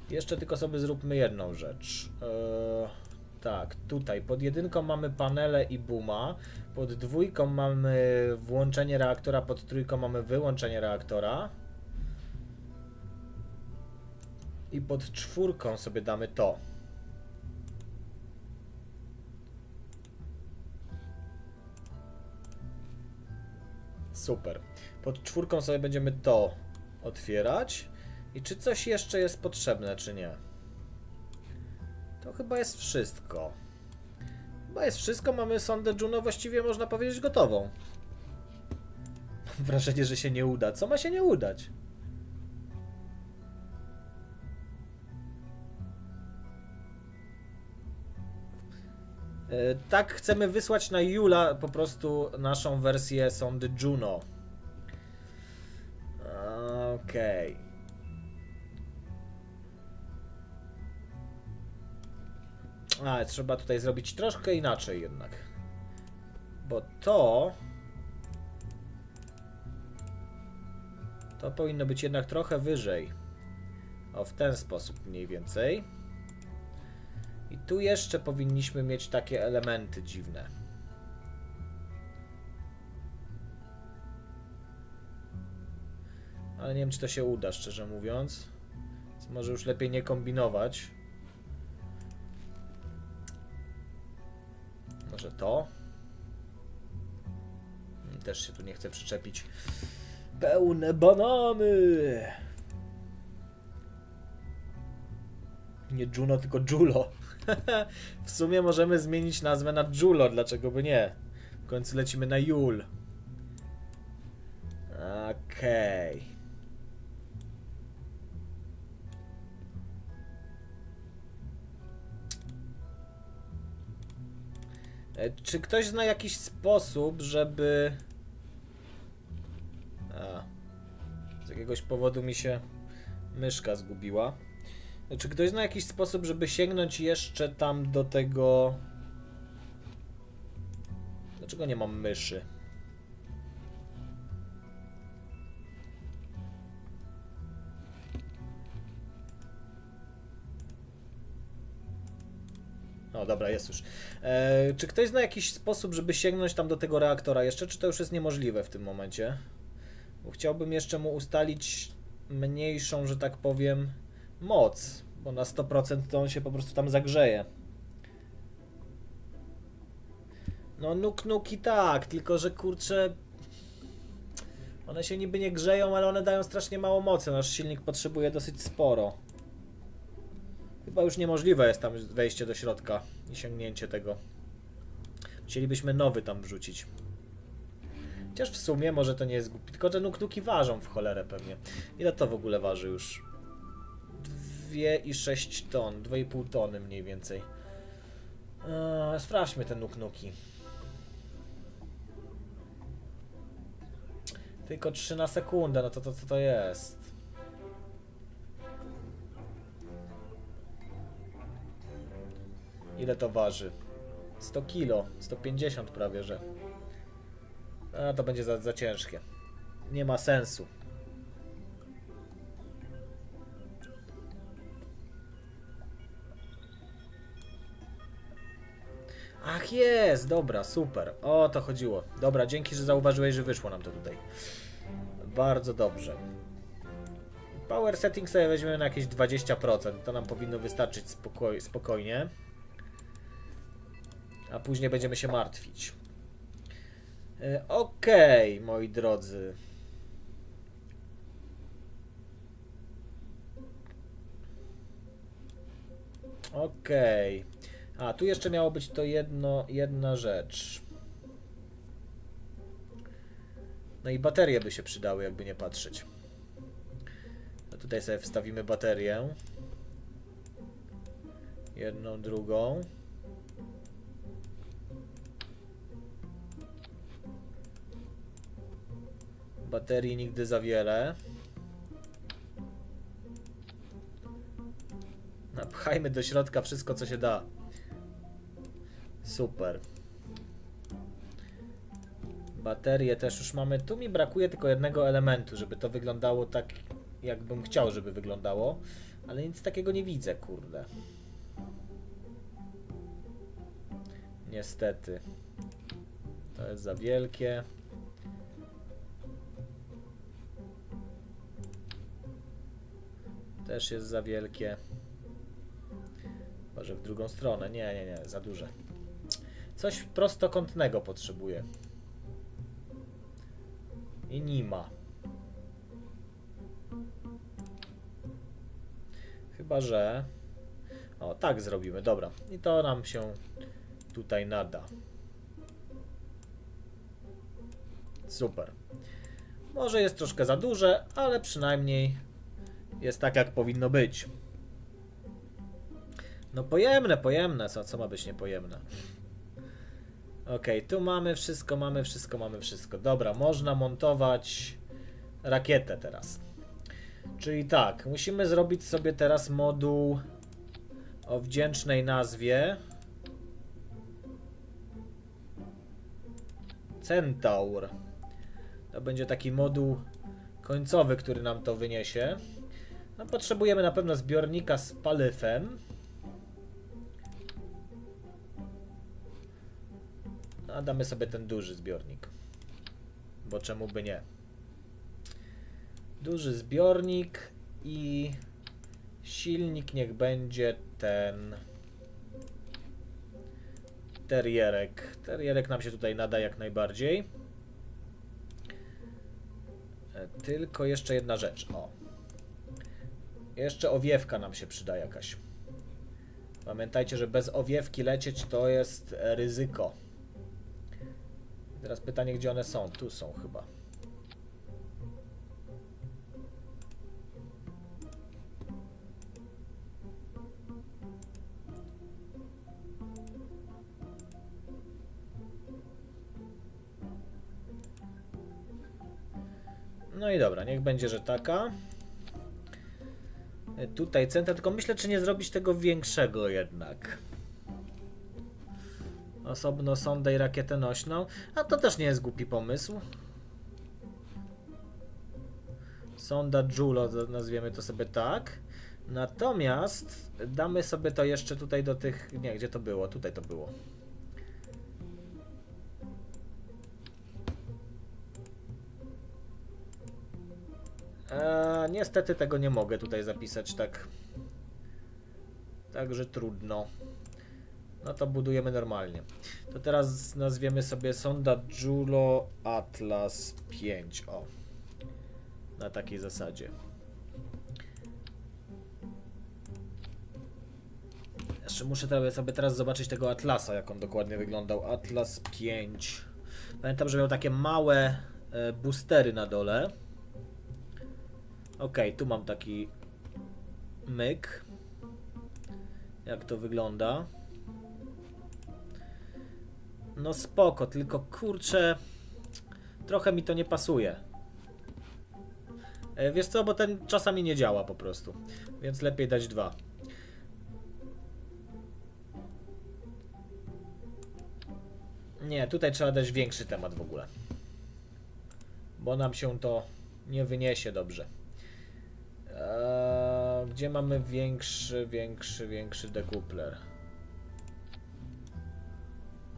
Jeszcze tylko sobie zróbmy jedną rzecz. Tak, tutaj pod jedynką mamy panele i booma, pod dwójką mamy włączenie reaktora, pod trójką mamy wyłączenie reaktora i pod czwórką sobie damy to. Super. Pod czwórką sobie będziemy to otwierać. I czy coś jeszcze jest potrzebne, czy nie? To chyba jest wszystko. Chyba jest wszystko. Mamy sondę Juno właściwie, można powiedzieć, gotową. Mam wrażenie, że się nie uda. Co ma się nie udać? Tak, chcemy wysłać na Jula po prostu naszą wersję sondy Juno. Okej. A, trzeba tutaj zrobić troszkę inaczej jednak. Bo to... To powinno być jednak trochę wyżej. O, w ten sposób mniej więcej. I tu jeszcze powinniśmy mieć takie elementy dziwne. Ale nie wiem, czy to się uda, szczerze mówiąc. Więc może już lepiej nie kombinować. Może to? Też się tu nie chcę przyczepić. Pełne banany! Nie Juno, tylko Julo. W sumie możemy zmienić nazwę na Julo, dlaczego by nie? W końcu lecimy na Jul. Okej. Okay. Czy ktoś zna jakiś sposób, żeby... Z jakiegoś powodu mi się myszka zgubiła. Czy ktoś zna jakiś sposób, żeby sięgnąć jeszcze tam do tego... Dlaczego nie mam myszy? No dobra, jest już. Czy ktoś zna jakiś sposób, żeby sięgnąć tam do tego reaktora jeszcze? Czy to już jest niemożliwe w tym momencie? Bo chciałbym jeszcze mu ustalić mniejszą, że tak powiem, moc. Bo na 100% to on się po prostu tam zagrzeje. No nuk-nuki tak, tylko że kurczę... One się niby nie grzeją, ale one dają strasznie mało mocy. Nasz silnik potrzebuje dosyć sporo. Chyba już niemożliwe jest tam wejście do środka i sięgnięcie tego. Chcielibyśmy nowy tam wrzucić. Chociaż w sumie może to nie jest głupi, tylko te nuknuki ważą w cholerę pewnie. Ile to w ogóle waży już? 2,6 ton, 2,5 tony mniej więcej. Sprawdźmy te nuknuki. Tylko 3 na sekundę, no to co to jest? Ile to waży? 100 kilo, 150 prawie, że... A to będzie za ciężkie. Nie ma sensu. Ach jest, dobra, super. O to chodziło. Dobra, dzięki, że zauważyłeś, że wyszło nam to tutaj. Bardzo dobrze. Power setting sobie weźmiemy na jakieś 20%. To nam powinno wystarczyć spokojnie. A później będziemy się martwić. Okej, moi drodzy. Okej. A, tu jeszcze miało być to jedna rzecz. No i baterie by się przydały, jakby nie patrzeć. No tutaj sobie wstawimy baterię. Jedną, drugą. Baterii nigdy za wiele. Napchajmy do środka wszystko, co się da. Super. Baterie też już mamy. Tu mi brakuje tylko jednego elementu, żeby to wyglądało tak, jakbym chciał, żeby wyglądało. Ale nic takiego nie widzę, kurde. Niestety. To jest za wielkie. Też jest za wielkie. Chyba, że w drugą stronę. Nie, nie, nie. Za duże. Coś prostokątnego potrzebuję. I nie ma. Chyba, że... O, tak zrobimy. Dobra. I to nam się tutaj nada. Super. Może jest troszkę za duże, ale przynajmniej... Jest tak, jak powinno być. No pojemne, pojemne. Co ma być niepojemne? Okej, tu mamy wszystko, mamy wszystko. Dobra, można montować rakietę teraz. Czyli tak, musimy zrobić sobie teraz moduł o wdzięcznej nazwie Centaur. To będzie taki moduł końcowy, który nam to wyniesie. No, potrzebujemy na pewno zbiornika z palyfem. a damy sobie ten duży zbiornik. Bo czemu by nie? Duży zbiornik i silnik niech będzie ten terrierek. Terrierek nam się tutaj nada jak najbardziej. Tylko jeszcze jedna rzecz. O. Jeszcze owiewka nam się przyda jakaś. Pamiętajcie, że bez owiewki lecieć to jest ryzyko. Teraz pytanie, gdzie one są? Tu są chyba. No i dobra, niech będzie, że taka. Tutaj centra, tylko myślę, czy nie zrobić tego większego jednak. Osobno sondę i rakietę nośną. A to też nie jest głupi pomysł. Sonda Jula, nazwiemy to sobie tak. Natomiast damy sobie to jeszcze tutaj do tych... Nie, gdzie to było? Tutaj to było. Niestety tego nie mogę tutaj zapisać, tak. Także trudno. No to budujemy normalnie. To teraz nazwiemy sobie sonda Juno Atlas 5. O. Na takiej zasadzie. Jeszcze muszę sobie teraz zobaczyć tego Atlasa, jak on dokładnie wyglądał. Atlas 5. Pamiętam, że miał takie małe boostery na dole. Okej, tu mam taki myk. Jak to wygląda? No spoko, tylko kurczę, trochę mi to nie pasuje. Wiesz co, bo ten czasami nie działa po prostu, więc lepiej dać dwa. Nie, tutaj trzeba dać większy temat w ogóle, bo nam się to nie wyniesie dobrze. Gdzie mamy większy dekupler?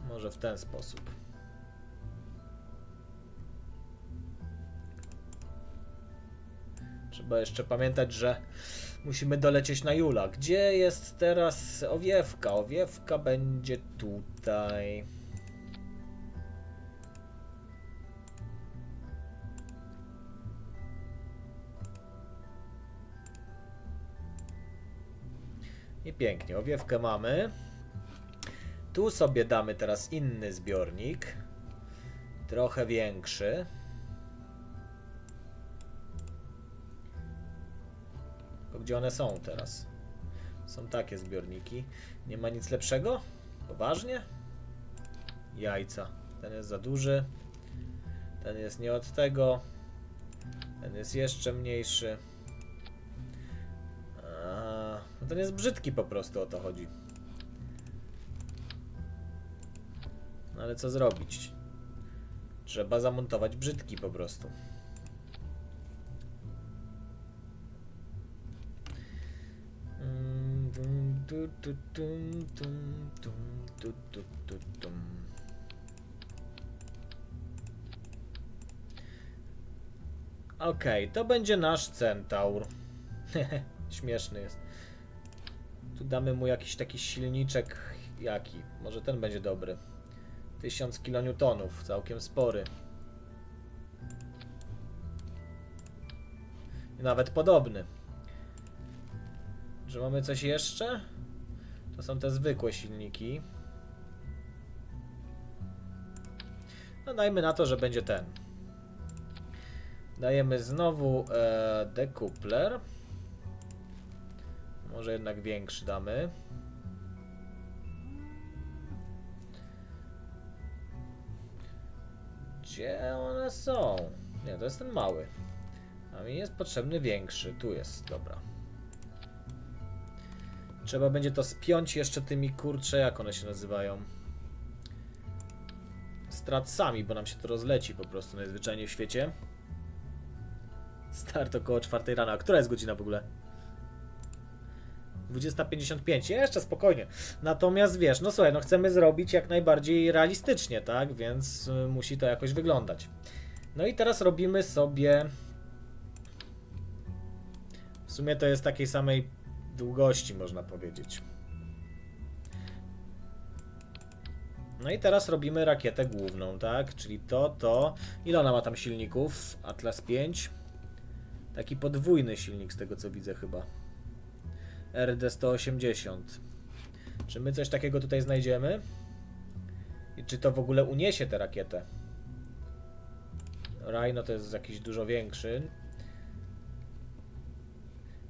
Może w ten sposób. Trzeba jeszcze pamiętać, że musimy dolecieć na Jula. Gdzie jest teraz owiewka? Owiewka będzie tutaj. I pięknie, owiewkę mamy. Tu sobie damy teraz inny zbiornik, trochę większy. Tylko gdzie one są teraz? Są takie zbiorniki. Nie ma nic lepszego? Poważnie? Jajca. Ten jest za duży. Ten jest nie od tego. Ten jest jeszcze mniejszy. No ten jest brzydki po prostu, o to chodzi. Ale co zrobić? Trzeba zamontować brzydki po prostu. Okej, to będzie nasz Centaur. Śmieszny jest. Tu damy mu jakiś taki silniczek. Jaki? Może ten będzie dobry. 1000 kilonewtonów, całkiem spory. Nawet podobny. Czy mamy coś jeszcze? To są te zwykłe silniki. No dajmy na to, że będzie ten. Dajemy znowu dekupler. Może jednak większy damy. Gdzie one są? Nie, to jest ten mały. A mi jest potrzebny większy. Tu jest, dobra. Trzeba będzie to spiąć jeszcze tymi, kurcze, jak one się nazywają? Stracami, bo nam się to rozleci po prostu najzwyczajniej w świecie. Start około 4 rana. A która jest godzina w ogóle? 20:55, jeszcze spokojnie. Natomiast wiesz, no słuchaj, no chcemy zrobić jak najbardziej realistycznie, tak? Więc musi to jakoś wyglądać. No i teraz robimy sobie... W sumie to jest takiej samej długości, można powiedzieć. No i teraz robimy rakietę główną, tak? Czyli to. Ile ona ma tam silników? Atlas 5. Taki podwójny silnik z tego co widzę chyba. RD-180. Czy my coś takiego tutaj znajdziemy? I czy to w ogóle uniesie tę rakietę? Rhino to jest jakiś dużo większy.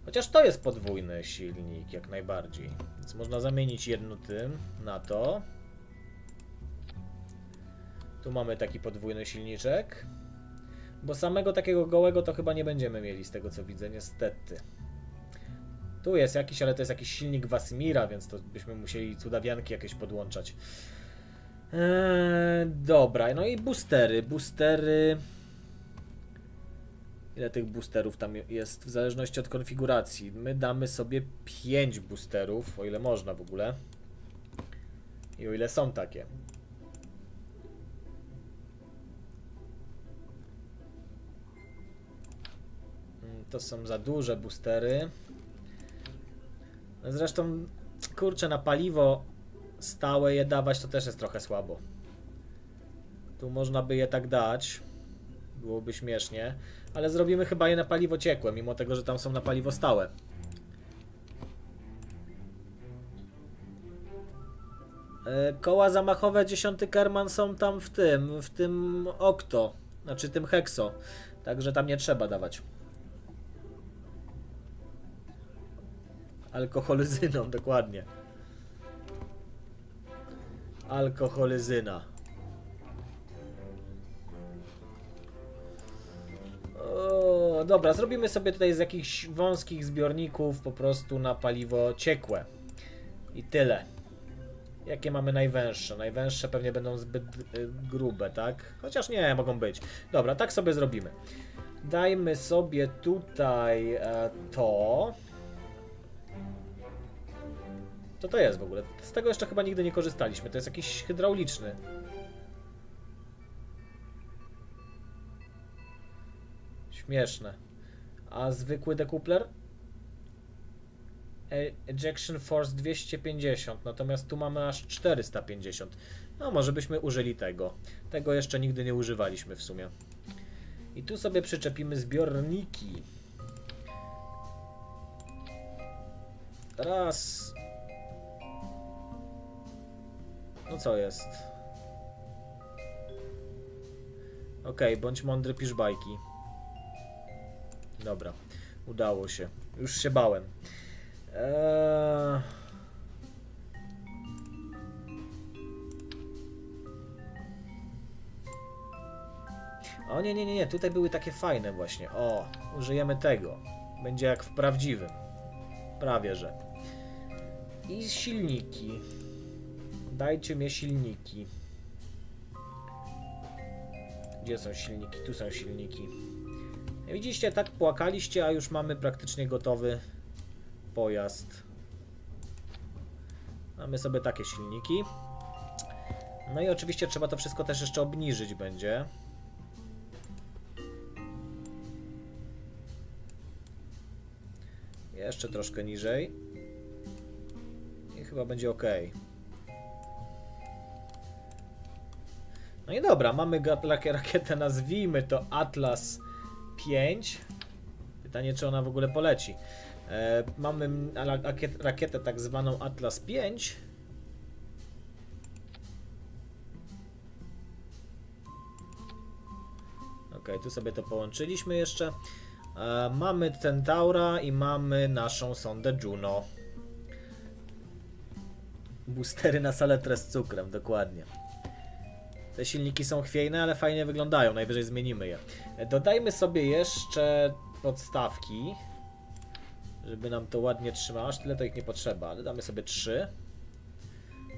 Chociaż to jest podwójny silnik jak najbardziej. Więc można zamienić jedno tym na to. Tu mamy taki podwójny silniczek. Bo samego takiego gołego to chyba nie będziemy mieli z tego co widzę, niestety. Tu jest jakiś, ale to jest jakiś silnik Wasimira, więc to byśmy musieli cudawianki jakieś podłączać. Dobra, no i boostery. Ile tych boosterów tam jest w zależności od konfiguracji? My damy sobie 5 boosterów, o ile można w ogóle. I o ile są takie. To są za duże boostery. Zresztą, kurczę, na paliwo stałe je dawać to też jest trochę słabo. Tu można by je tak dać. Byłoby śmiesznie. Ale zrobimy chyba je na paliwo ciekłe, mimo tego, że tam są na paliwo stałe. Koła zamachowe 10 Kerman są tam w tym Octo. Znaczy tym Hexo. Także tam nie trzeba dawać. Alkoholyzyną, dokładnie. Alkoholyzyna. O, dobra, zrobimy sobie tutaj z jakichś wąskich zbiorników po prostu na paliwo ciekłe. I tyle. Jakie mamy najwęższe? Najwęższe pewnie będą zbyt grube, tak? Chociaż nie, mogą być. Dobra, tak sobie zrobimy. Dajmy sobie tutaj to... Co to jest w ogóle? Z tego jeszcze chyba nigdy nie korzystaliśmy. To jest jakiś hydrauliczny. Śmieszne. A zwykły dekupler? Ejection Force 250. Natomiast tu mamy aż 450. No może byśmy użyli tego. Tego jeszcze nigdy nie używaliśmy w sumie. I tu sobie przyczepimy zbiorniki. Raz... No co jest? Okej, bądź mądry, pisz bajki. Dobra, udało się. Już się bałem. O nie. Tutaj były takie fajne właśnie. O, użyjemy tego. Będzie jak w prawdziwym. Prawie, że. I silniki. Dajcie mi silniki. Gdzie są silniki? Tu są silniki. Widzicie, tak płakaliście, a już mamy praktycznie gotowy pojazd. Mamy sobie takie silniki. No i oczywiście trzeba to wszystko też jeszcze obniżyć będzie. Jeszcze troszkę niżej. I chyba będzie ok. No i dobra, mamy rakietę, nazwijmy to Atlas 5. Pytanie, czy ona w ogóle poleci. Mamy rakietę tak zwaną Atlas 5. Okej, tu sobie to połączyliśmy jeszcze. Mamy Centaura i mamy naszą sondę Juno. Boostery na saletrę z cukrem, dokładnie. Te silniki są chwiejne, ale fajnie wyglądają. Najwyżej zmienimy je. Dodajmy sobie jeszcze podstawki, żeby nam to ładnie trzymało. Aż tyle to ich nie potrzeba, ale damy sobie 3,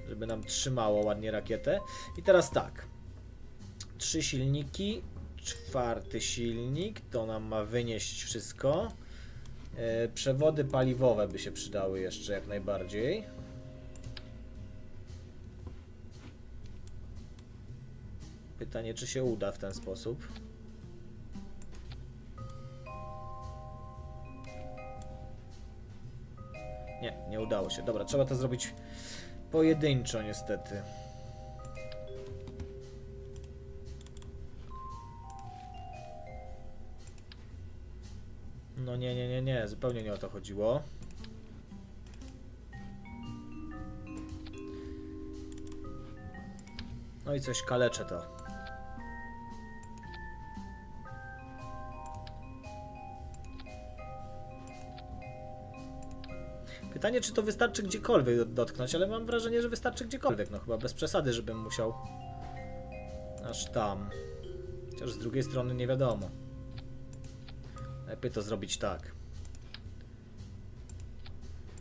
żeby nam trzymało ładnie rakietę. I teraz tak. 3 silniki. 4. silnik. To nam ma wynieść wszystko. Przewody paliwowe by się przydały jeszcze jak najbardziej. Pytanie, czy się uda w ten sposób. Nie, nie udało się. Dobra, trzeba to zrobić pojedynczo niestety. No nie, nie, nie, nie. Zupełnie nie o to chodziło. No i coś kaleczę to. Pytanie, czy to wystarczy gdziekolwiek dotknąć, ale mam wrażenie, że wystarczy gdziekolwiek. No chyba bez przesady, żebym musiał aż tam. Chociaż z drugiej strony nie wiadomo. Lepiej to zrobić tak.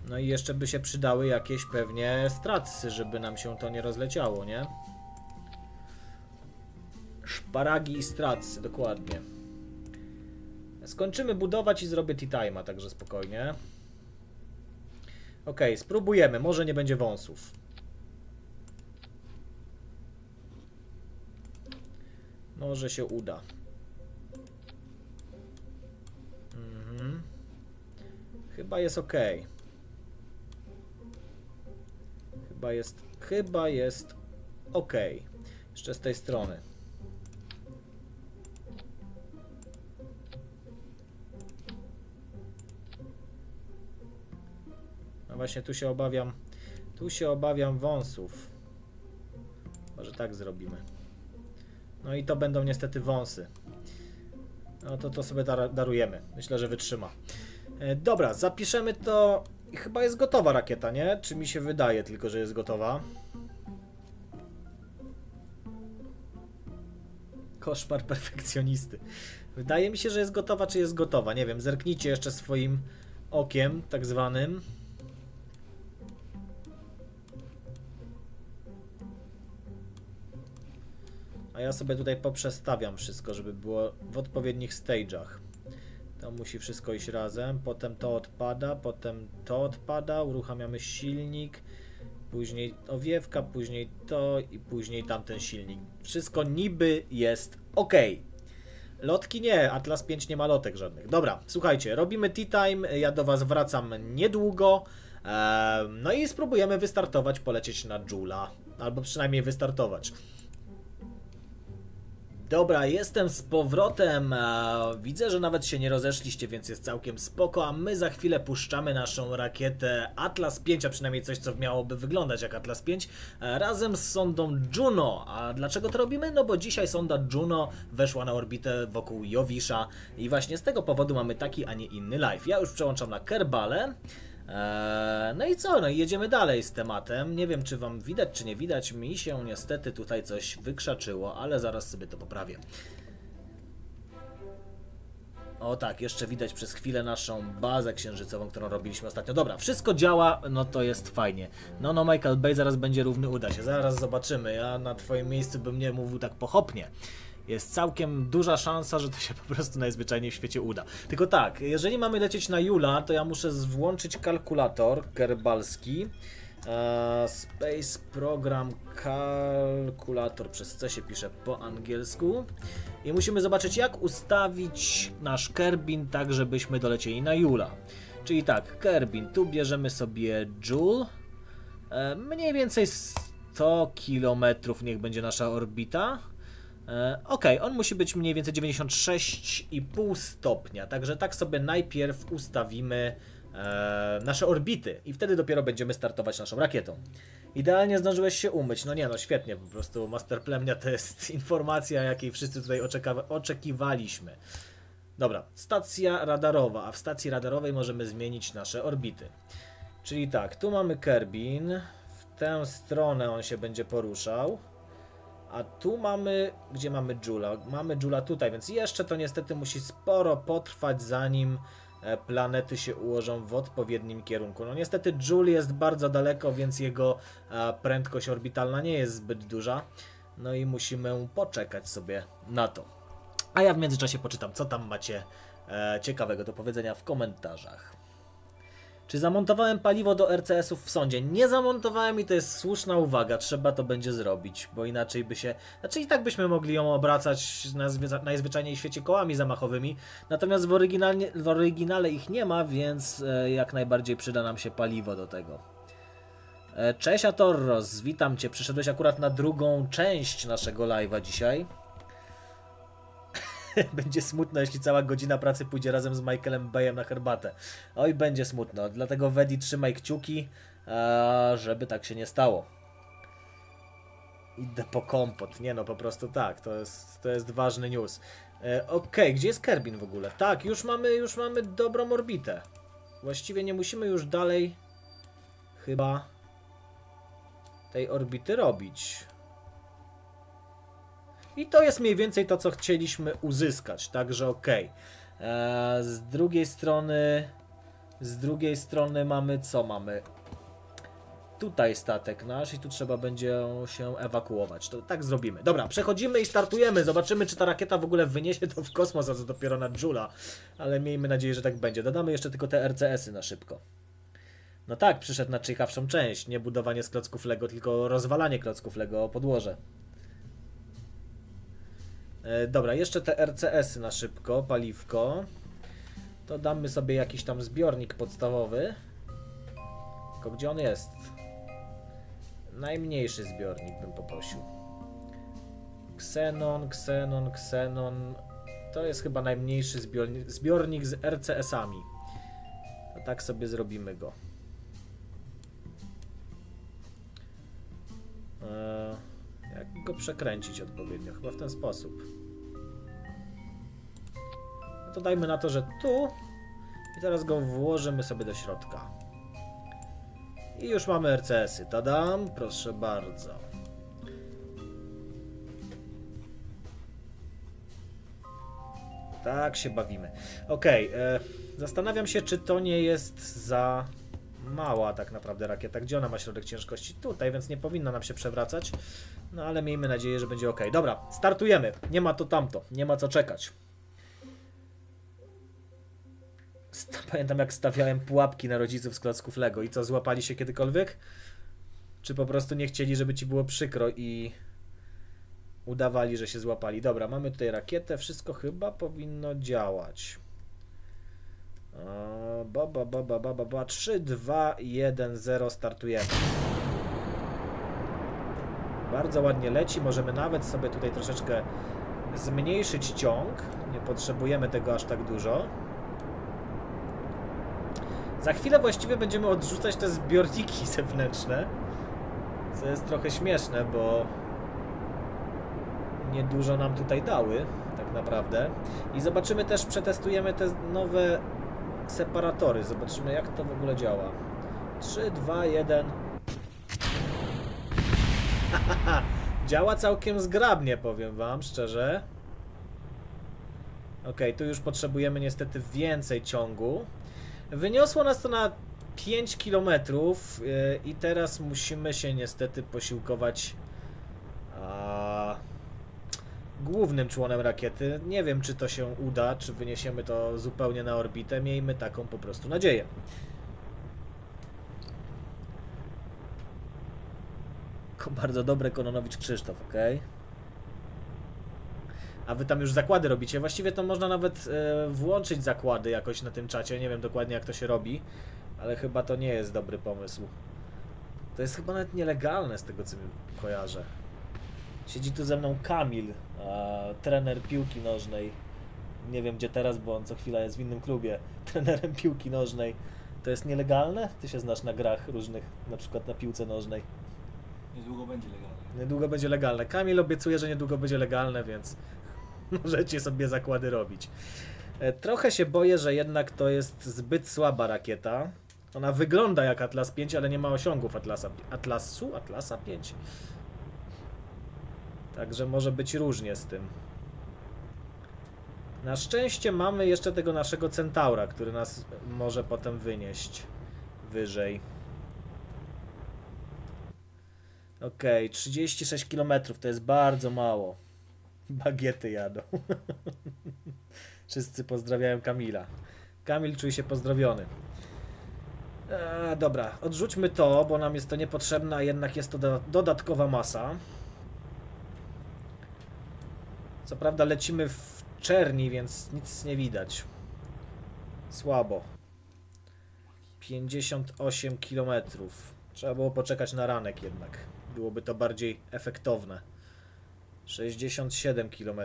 No i jeszcze by się przydały jakieś pewnie stratsy, żeby nam się to nie rozleciało, nie? Szparagi i stratsy, dokładnie. Skończymy budować i zrobię T-time'a, także spokojnie. Ok, spróbujemy, może nie będzie wąsów. Może się uda. Chyba jest ok. Chyba jest ok. Jeszcze z tej strony. No właśnie, tu się obawiam wąsów. Może tak zrobimy. No i to będą niestety wąsy. No to sobie darujemy. Myślę, że wytrzyma. Dobra, zapiszemy to. Chyba jest gotowa rakieta, nie? Czy mi się wydaje tylko, że jest gotowa? Koszmar perfekcjonisty. Wydaje mi się, że jest gotowa, czy jest gotowa. Nie wiem, zerknijcie jeszcze swoim okiem, tak zwanym. A ja sobie tutaj poprzestawiam wszystko, żeby było w odpowiednich stage'ach. To musi wszystko iść razem, potem to odpada, uruchamiamy silnik, później owiewka, później to i później tamten silnik. Wszystko niby jest ok. Lotki nie, Atlas 5 nie ma lotek żadnych. Dobra, słuchajcie, robimy tea time, ja do Was wracam niedługo. No i spróbujemy wystartować, polecieć na Jula, albo przynajmniej wystartować. Dobra, jestem z powrotem, widzę, że nawet się nie rozeszliście, więc jest całkiem spoko, a my za chwilę puszczamy naszą rakietę Atlas 5, a przynajmniej coś, co miałoby wyglądać jak Atlas 5, razem z sondą Juno. A dlaczego to robimy? No bo dzisiaj sonda Juno weszła na orbitę wokół Jowisza i właśnie z tego powodu mamy taki, a nie inny live. Ja już przełączam na Kerbale. No i co? No i jedziemy dalej z tematem. Nie wiem, czy Wam widać, czy nie widać. Mi się niestety tutaj coś wykrzaczyło, ale zaraz sobie to poprawię. O tak, jeszcze widać przez chwilę naszą bazę księżycową, którą robiliśmy ostatnio. Dobra, wszystko działa, no to jest fajnie. No, no, Michael Bay zaraz będzie równy, uda się. Zaraz zobaczymy. Ja na Twoim miejscu bym nie mówił tak pochopnie. Jest całkiem duża szansa, że to się po prostu najzwyczajniej w świecie uda. Tylko tak, jeżeli mamy lecieć na Jula, to ja muszę włączyć kalkulator kerbalski. Space Program Kalkulator, przez C się pisze po angielsku. I musimy zobaczyć, jak ustawić nasz Kerbin tak, żebyśmy dolecieli na Jula. Czyli tak, Kerbin, tu bierzemy sobie Joule. Mniej więcej 100 km niech będzie nasza orbita. Ok, on musi być mniej więcej 96,5 stopnia, także tak sobie najpierw ustawimy nasze orbity i wtedy dopiero będziemy startować naszą rakietą. Idealnie zdążyłeś się umyć, no nie, no świetnie, po prostu Master Plemnia to jest informacja, jakiej wszyscy tutaj oczekiwaliśmy. Dobra, stacja radarowa, a w stacji radarowej możemy zmienić nasze orbity. Czyli tak, tu mamy Kerbin, w tę stronę on się będzie poruszał. A tu mamy, gdzie mamy Jula? Mamy Jula tutaj, więc jeszcze to niestety musi sporo potrwać, zanim planety się ułożą w odpowiednim kierunku. No niestety Jula jest bardzo daleko, więc jego prędkość orbitalna nie jest zbyt duża. No i musimy poczekać sobie na to. A ja w międzyczasie poczytam, co tam macie ciekawego do powiedzenia w komentarzach. Czy zamontowałem paliwo do RCS-ów w sądzie? Nie zamontowałem i to jest słuszna uwaga, trzeba to będzie zrobić, bo inaczej by się... Znaczy i tak byśmy mogli ją obracać najzwyczajniej w świecie kołami zamachowymi, natomiast w oryginale ich nie ma, więc jak najbardziej przyda nam się paliwo do tego. Cześć Atorros, witam Cię, przyszedłeś akurat na drugą część naszego live'a dzisiaj. Będzie smutno, jeśli cała godzina pracy pójdzie razem z Michaelem Bayem na herbatę. Oj, będzie smutno, dlatego Wedi, trzymaj kciuki, żeby tak się nie stało. Idę po kompot, nie no, po prostu tak, to jest ważny news. Okej, gdzie jest Kerbin w ogóle? Tak, już mamy dobrą orbitę. Właściwie nie musimy już dalej chyba tej orbity robić. I to jest mniej więcej to, co chcieliśmy uzyskać, także okej. Z drugiej strony mamy co? Mamy tutaj statek nasz i tu trzeba będzie się ewakuować. To tak zrobimy. Dobra, przechodzimy i startujemy. Zobaczymy, czy ta rakieta w ogóle wyniesie to w kosmos, a co dopiero na Jula. Ale miejmy nadzieję, że tak będzie. Dodamy jeszcze tylko te RCS-y na szybko. No tak, przyszedł na ciekawszą część. Nie budowanie z klocków Lego, tylko rozwalanie klocków Lego o podłoże. Dobra, jeszcze te RCS-y na szybko, paliwko. To damy sobie jakiś tam zbiornik podstawowy. Tylko gdzie on jest? Najmniejszy zbiornik bym poprosił. Xenon. To jest chyba najmniejszy zbiornik z RCS-ami. A tak sobie zrobimy go. Jak go przekręcić odpowiednio? Chyba w ten sposób. No to dajmy na to, że tu. I teraz go włożymy sobie do środka. I już mamy RCS-y. Tadam, proszę bardzo. Tak się bawimy. Okej, zastanawiam się, czy to nie jest za... mała tak naprawdę rakieta. Gdzie ona ma środek ciężkości? Tutaj, więc nie powinna nam się przewracać. No ale miejmy nadzieję, że będzie ok. Dobra, startujemy. Nie ma to tamto. Nie ma co czekać. Pamiętam, jak stawiałem pułapki na rodziców z klocków Lego. I co, złapali się kiedykolwiek? Czy po prostu nie chcieli, żeby ci było przykro i udawali, że się złapali? Dobra, mamy tutaj rakietę. Wszystko chyba powinno działać. 3, 2, 1, 0, startujemy. Bardzo ładnie leci, możemy nawet sobie tutaj troszeczkę zmniejszyć ciąg. Nie potrzebujemy tego aż tak dużo. Za chwilę właściwie będziemy odrzucać te zbiorniki zewnętrzne, co jest trochę śmieszne, bo niedużo nam tutaj dały, tak naprawdę. I zobaczymy też, przetestujemy te nowe separatory. Zobaczymy, jak to w ogóle działa. 3, 2, 1. Działa całkiem zgrabnie, powiem wam szczerze. Ok, tu już potrzebujemy niestety więcej ciągu. Wyniosło nas to na 5 km i teraz musimy się niestety posiłkować głównym członem rakiety. Nie wiem, czy to się uda, czy wyniesiemy to zupełnie na orbitę. Miejmy taką po prostu nadzieję. Bardzo dobre, Kononowicz Krzysztof, ok. A wy tam już zakłady robicie. Właściwie to można nawet włączyć zakłady jakoś na tym czacie. Nie wiem dokładnie, jak to się robi, ale chyba to nie jest dobry pomysł. To jest chyba nawet nielegalne, z tego co mi kojarzę. Siedzi tu ze mną Kamil, trener piłki nożnej. Nie wiem gdzie teraz, bo on co chwila jest w innym klubie. Trenerem piłki nożnej. To jest nielegalne? Ty się znasz na grach różnych, na przykład na piłce nożnej. Niedługo będzie legalne. Niedługo będzie legalne. Kamil obiecuje, że niedługo będzie legalne, więc możecie sobie zakłady robić. Trochę się boję, że jednak to jest zbyt słaba rakieta. Ona wygląda jak Atlas 5, ale nie ma osiągów Atlasa 5. Także może być różnie z tym. Na szczęście mamy jeszcze tego naszego Centaura, który nas może potem wynieść wyżej. Okej, 36 km to jest bardzo mało. Bagiety jadą. Wszyscy pozdrawiają Kamila. Kamil czuje się pozdrowiony. Dobra, odrzućmy to, bo nam jest to niepotrzebne, a jednak jest to dodatkowa masa. Co prawda lecimy w czerni, więc nic nie widać. Słabo. 58 km. Trzeba było poczekać na ranek jednak. Byłoby to bardziej efektowne. 67 km.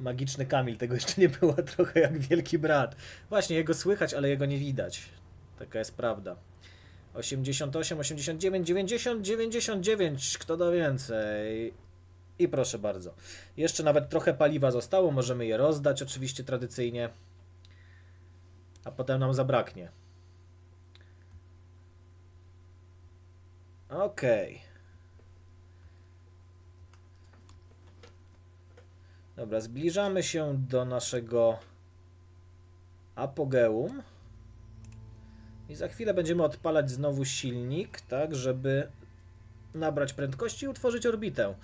Magiczny Kamil, tego jeszcze nie było, trochę jak Wielki Brat. Właśnie, jego słychać, ale jego nie widać. Taka jest prawda. 88, 89, 90, 99, kto da więcej? I proszę bardzo. Jeszcze nawet trochę paliwa zostało, możemy je rozdać oczywiście tradycyjnie. A potem nam zabraknie. Okej. Dobra, zbliżamy się do naszego apogeum. I za chwilę będziemy odpalać znowu silnik, tak, żeby nabrać prędkości i utworzyć orbitę.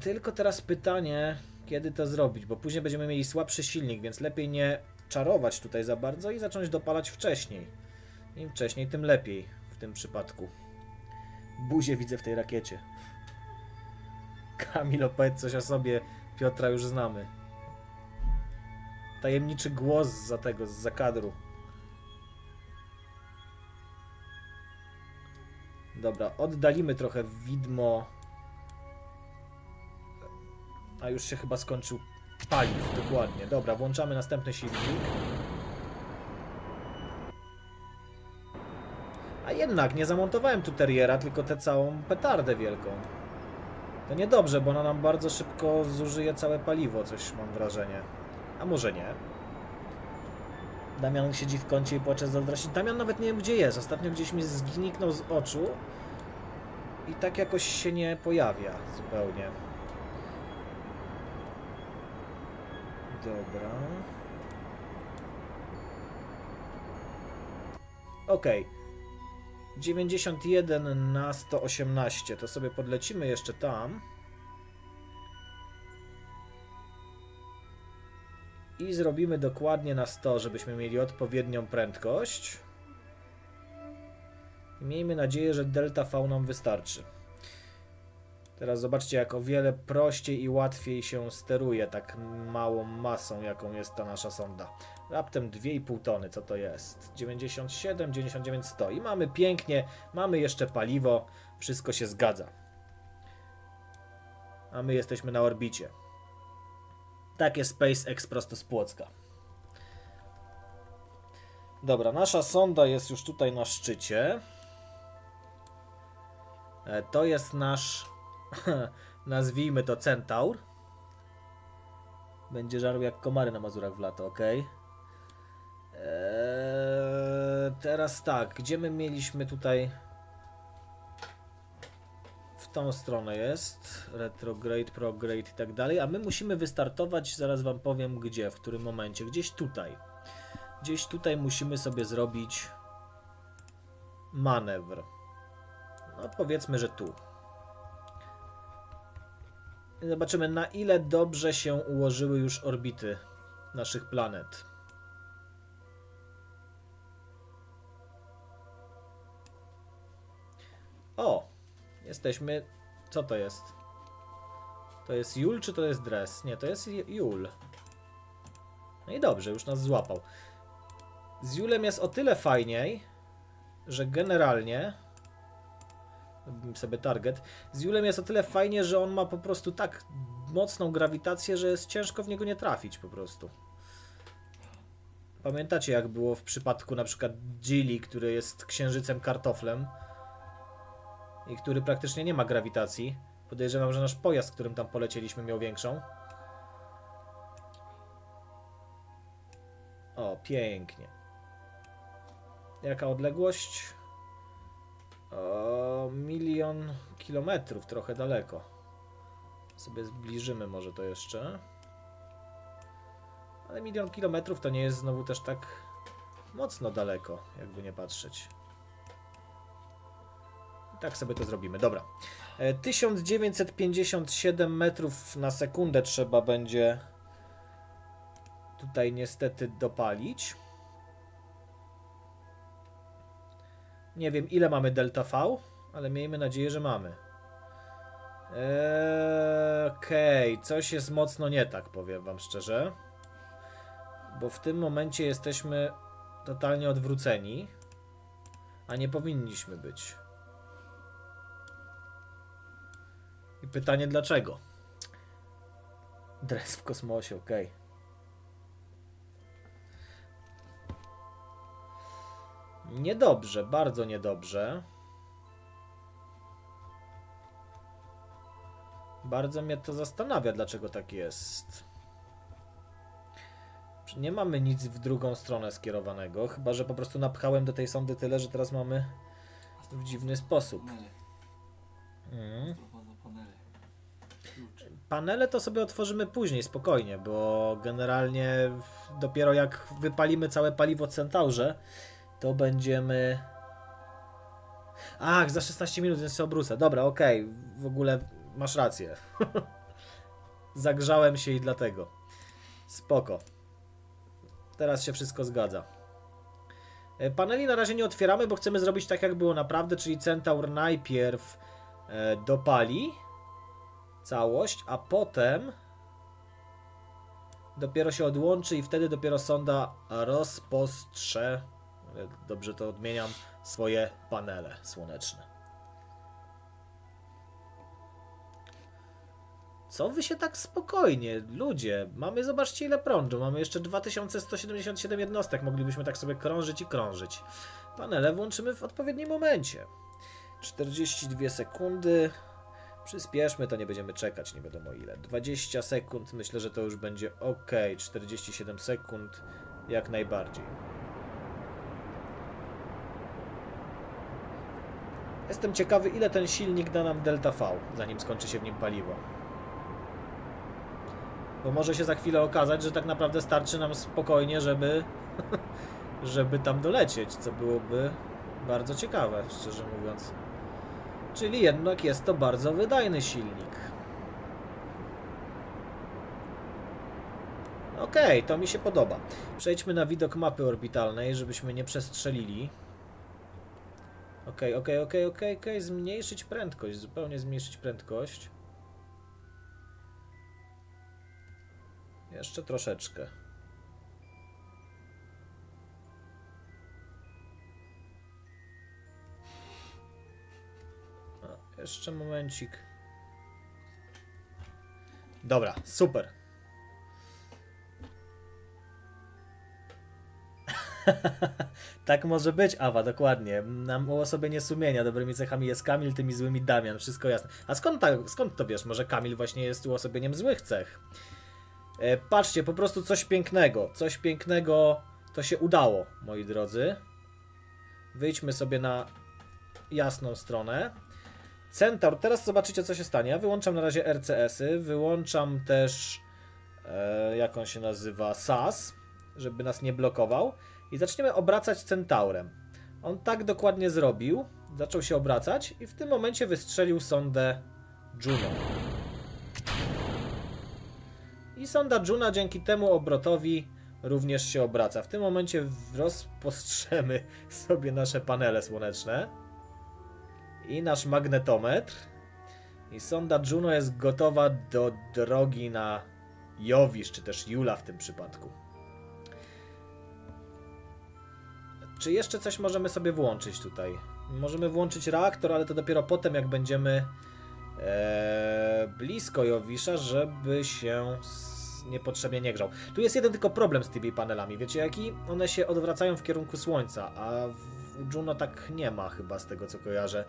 Tylko teraz pytanie, kiedy to zrobić, bo później będziemy mieli słabszy silnik, więc lepiej nie czarować tutaj za bardzo i zacząć dopalać wcześniej. Im wcześniej, tym lepiej w tym przypadku. Buzię widzę w tej rakiecie. Kamil, opowiedz coś o sobie, Piotra już znamy. Tajemniczy głos zza kadru. Dobra, oddalimy trochę widmo. A już się chyba skończył paliw, dokładnie. Dobra, włączamy następny silnik. A jednak nie zamontowałem tu teriera, tylko tę całą petardę wielką. To niedobrze, bo ona nam bardzo szybko zużyje całe paliwo, coś mam wrażenie. A może nie? Damian siedzi w kącie i płacze z zazdrości. Damian nawet nie wiem gdzie jest, ostatnio gdzieś mi zniknął z oczu i tak jakoś się nie pojawia zupełnie. Dobra. Okej. 91 na 118. To sobie podlecimy jeszcze tam. I zrobimy dokładnie na 100, żebyśmy mieli odpowiednią prędkość. Miejmy nadzieję, że delta V nam wystarczy. Teraz zobaczcie, jak o wiele prościej i łatwiej się steruje tak małą masą, jaką jest ta nasza sonda. Raptem 2,5 tony, co to jest? 97, 99, 100. I mamy pięknie, mamy jeszcze paliwo, wszystko się zgadza. A my jesteśmy na orbicie. Takie SpaceX prosto z Płocka. Dobra, nasza sonda jest już tutaj na szczycie. To jest nasz... nazwijmy to Centaur. Będzie żarł jak komary na Mazurach w lato, ok? Teraz tak, gdzie my mieliśmy tutaj? W tą stronę jest retrograde, prograde i tak dalej, a my musimy wystartować, zaraz wam powiem gdzie, w którym momencie, gdzieś tutaj. Gdzieś tutaj musimy sobie zrobić manewr. No powiedzmy, że tu. Zobaczymy, na ile dobrze się ułożyły już orbity naszych planet. O! Jesteśmy... Co to jest? To jest Jul czy to jest Dres? Nie, to jest Jul. No i dobrze, już nas złapał. Z Julem jest o tyle fajniej, że generalnie... sobie target. Z Julem jest o tyle fajnie, że on ma po prostu tak mocną grawitację, że jest ciężko w niego nie trafić po prostu. Pamiętacie jak było w przypadku na przykład Jili, który jest księżycem kartoflem i który praktycznie nie ma grawitacji. Podejrzewam, że nasz pojazd, którym tam polecieliśmy, miał większą. O, pięknie. Jaka odległość? O, 1 000 000 kilometrów, trochę daleko. Sobie zbliżymy może to jeszcze. Ale 1 000 000 kilometrów to nie jest znowu też tak mocno daleko, jakby nie patrzeć. I tak sobie to zrobimy, dobra. 1957 metrów na sekundę trzeba będzie tutaj niestety dopalić. Nie wiem, ile mamy delta V, ale miejmy nadzieję, że mamy. Okej, coś jest mocno nie tak, powiem wam szczerze. Bo w tym momencie jesteśmy totalnie odwróceni, a nie powinniśmy być. I pytanie dlaczego? Dres w kosmosie, okej. Niedobrze, bardzo niedobrze. Bardzo mnie to zastanawia, dlaczego tak jest. Nie mamy nic w drugą stronę skierowanego, chyba że po prostu napchałem do tej sondy tyle, że teraz mamy w dziwny sposób. Panele to sobie otworzymy później, spokojnie, bo generalnie dopiero jak wypalimy całe paliwo Centaurze, to będziemy... Ach, za 16 minut, więc się obrócę. Dobra, okej, w ogóle masz rację. Zagrzałem się i dlatego. Spoko. Teraz się wszystko zgadza. Paneli na razie nie otwieramy, bo chcemy zrobić tak, jak było naprawdę, czyli Centaur najpierw dopali całość, a potem dopiero się odłączy i wtedy dopiero sonda rozpostrze, dobrze to odmieniam, swoje panele słoneczne. Co wy się tak spokojnie, ludzie? Mamy, zobaczcie, ile prądu. Mamy jeszcze 2177 jednostek. Moglibyśmy tak sobie krążyć i krążyć. Panele włączymy w odpowiednim momencie. 42 sekundy. Przyspieszmy, to nie będziemy czekać, nie wiadomo ile. 20 sekund, myślę, że to już będzie ok. 47 sekund, jak najbardziej. Jestem ciekawy, ile ten silnik da nam delta V, zanim skończy się w nim paliwo. Bo może się za chwilę okazać, że tak naprawdę starczy nam spokojnie, żeby tam dolecieć, co byłoby bardzo ciekawe, szczerze mówiąc. Czyli jednak jest to bardzo wydajny silnik. Okej, to mi się podoba. Przejdźmy na widok mapy orbitalnej, żebyśmy nie przestrzelili. Okej. Zmniejszyć prędkość, zupełnie zmniejszyć prędkość. Jeszcze troszeczkę. A, jeszcze momencik. Dobra, super. Tak może być, Awa, dokładnie. Nam o osobie sumienia. Dobrymi cechami jest Kamil, tymi złymi Damian. Wszystko jasne. A skąd to wiesz? Może Kamil właśnie jest uosobieniem złych cech? Patrzcie, po prostu coś pięknego. Coś pięknego, to się udało, moi drodzy. Wyjdźmy sobie na jasną stronę. Centaur, teraz zobaczycie, co się stanie. Ja wyłączam na razie RCS-y, wyłączam też, jak on się nazywa, SAS, żeby nas nie blokował. I zaczniemy obracać Centaurem. On tak dokładnie zrobił, zaczął się obracać i w tym momencie wystrzelił sondę Juno. I sonda Juna dzięki temu obrotowi również się obraca. W tym momencie rozpostrzemy sobie nasze panele słoneczne i nasz magnetometr. I sonda Juno jest gotowa do drogi na Jowisz, czy też Jula w tym przypadku. Czy jeszcze coś możemy sobie włączyć tutaj? Możemy włączyć reaktor, ale to dopiero potem, jak będziemy... blisko Jowisza, żeby się niepotrzebnie nie grzał. Tu jest jeden tylko problem z tymi panelami, wiecie jaki? One się odwracają w kierunku Słońca, a w Juno tak nie ma chyba, z tego co kojarzę,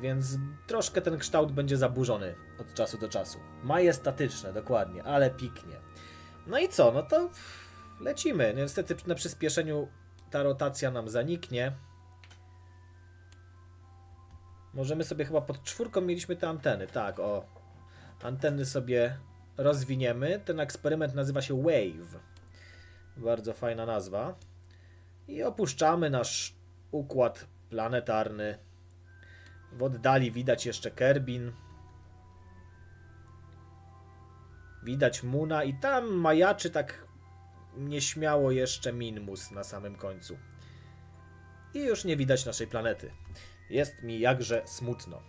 więc troszkę ten kształt będzie zaburzony od czasu do czasu. Majestatyczne, dokładnie, ale piknie. No i co? No to lecimy. Niestety na przyspieszeniu ta rotacja nam zaniknie. Możemy sobie chyba pod czwórką mieliśmy te anteny. Tak, o. Anteny sobie rozwiniemy. Ten eksperyment nazywa się Wave. Bardzo fajna nazwa. I opuszczamy nasz układ planetarny. W oddali widać jeszcze Kerbin. Widać Muna i tam majaczy tak nieśmiało jeszcze Minmus na samym końcu. I już nie widać naszej planety. Jest mi jakże smutno.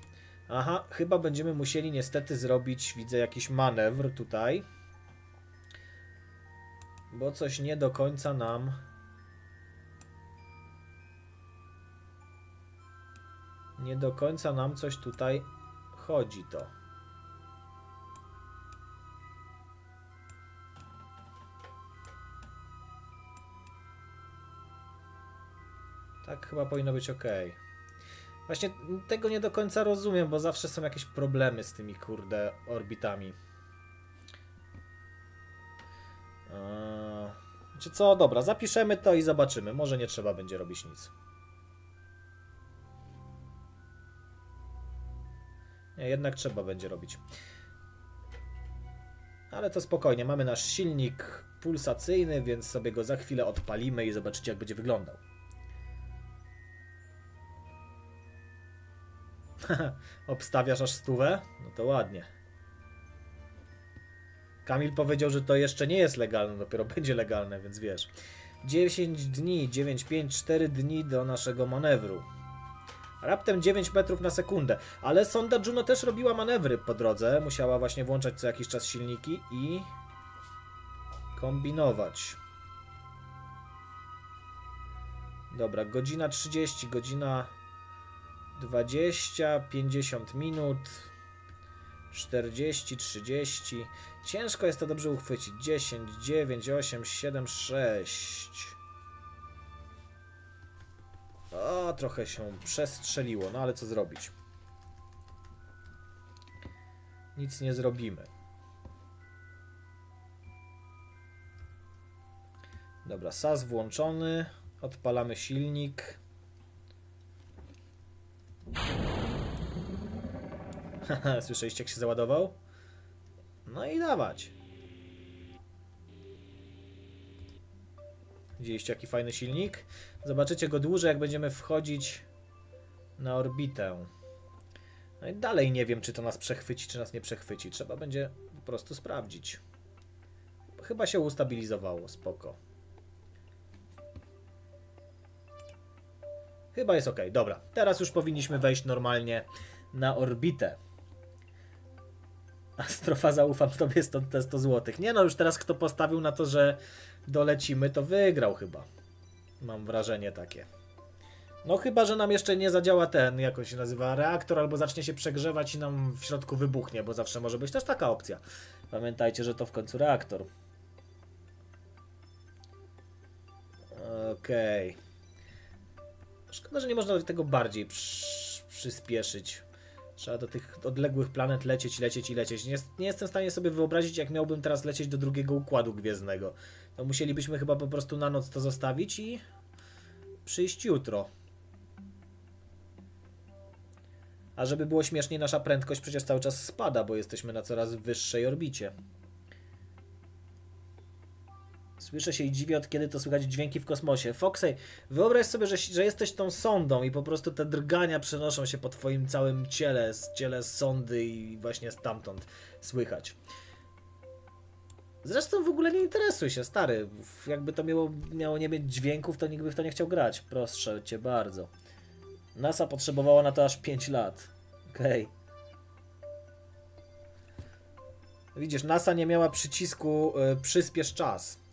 Aha, chyba będziemy musieli niestety zrobić, widzę, jakiś manewr tutaj. Bo coś nie do końca nam... Nie do końca nam coś tutaj chodzi to. Tak chyba powinno być ok. Właśnie tego nie do końca rozumiem, bo zawsze są jakieś problemy z tymi kurde orbitami. Czy co? Dobra, zapiszemy to i zobaczymy. Może nie trzeba będzie robić nic. Nie, jednak trzeba będzie robić. Ale to spokojnie, mamy nasz silnik pulsacyjny, więc sobie go za chwilę odpalimy i zobaczycie, jak będzie wyglądał. Obstawiasz aż 100? No to ładnie. Kamil powiedział, że to jeszcze nie jest legalne, dopiero będzie legalne, więc wiesz. 10 dni, 4 dni do naszego manewru. Raptem 9 metrów na sekundę. Ale sonda Juno też robiła manewry po drodze. Musiała właśnie włączać co jakiś czas silniki i kombinować. Dobra, godzina 30, godzina 20, 50 minut, 40, 30. Ciężko jest to dobrze uchwycić. 10, 9, 8, 7, 6... O, trochę się przestrzeliło, no ale co zrobić? Nic nie zrobimy. Dobra, SAS włączony. Odpalamy silnik. Słyszeliście, jak się załadował? No i dawać. Widzieliście, jaki fajny silnik? Zobaczycie go dłużej, jak będziemy wchodzić na orbitę. No i dalej nie wiem, czy to nas przechwyci, czy nas nie przechwyci. Trzeba będzie po prostu sprawdzić. Chyba się ustabilizowało, spoko. Chyba jest ok, dobra. Teraz już powinniśmy wejść normalnie na orbitę. Astrofaza, ufam tobie, stąd te 100 zł. Nie no, już teraz kto postawił na to, że dolecimy, to wygrał chyba. Mam wrażenie takie. No chyba, że nam jeszcze nie zadziała ten, jak on się nazywa, reaktor, albo zacznie się przegrzewać i nam w środku wybuchnie, bo zawsze może być też taka opcja. Pamiętajcie, że to w końcu reaktor. Okej. Szkoda, że nie można tego bardziej przyspieszyć. Trzeba do tych odległych planet lecieć. Nie jestem w stanie sobie wyobrazić, jak miałbym teraz lecieć do drugiego układu gwiezdnego. To musielibyśmy chyba po prostu na noc to zostawić i przyjść jutro. A żeby było śmieszniej, nasza prędkość przecież cały czas spada, bo jesteśmy na coraz wyższej orbicie. Słyszę się i dziwię, od kiedy to słychać dźwięki w kosmosie. Foxej, wyobraź sobie, że jesteś tą sondą i po prostu te drgania przenoszą się po twoim całym ciele, z ciele sondy i właśnie stamtąd słychać. Zresztą w ogóle nie interesuj się, stary. Jakby to miało nie mieć dźwięków, to nikt by w to nie chciał grać. Proszę cię bardzo. NASA potrzebowała na to aż 5 lat. Okej. Widzisz, NASA nie miała przycisku przyspiesz czas.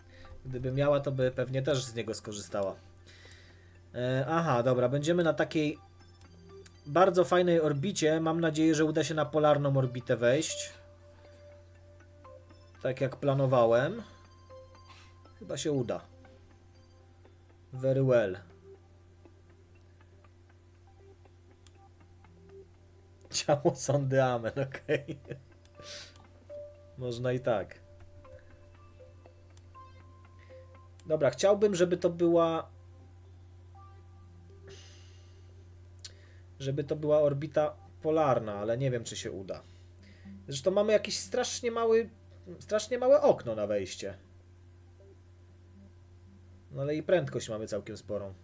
Gdyby miała, to by pewnie też z niego skorzystała. Aha, dobra, będziemy na takiej bardzo fajnej orbicie. Mam nadzieję, że uda się na polarną orbitę wejść. Tak jak planowałem. Chyba się uda. Very well. Ciało sondy, amen, okej. Można i tak. Dobra, chciałbym, żeby to była... Żeby to była orbita polarna, ale nie wiem, czy się uda. Zresztą mamy jakieś strasznie małe okno na wejście. No ale i prędkość mamy całkiem sporą.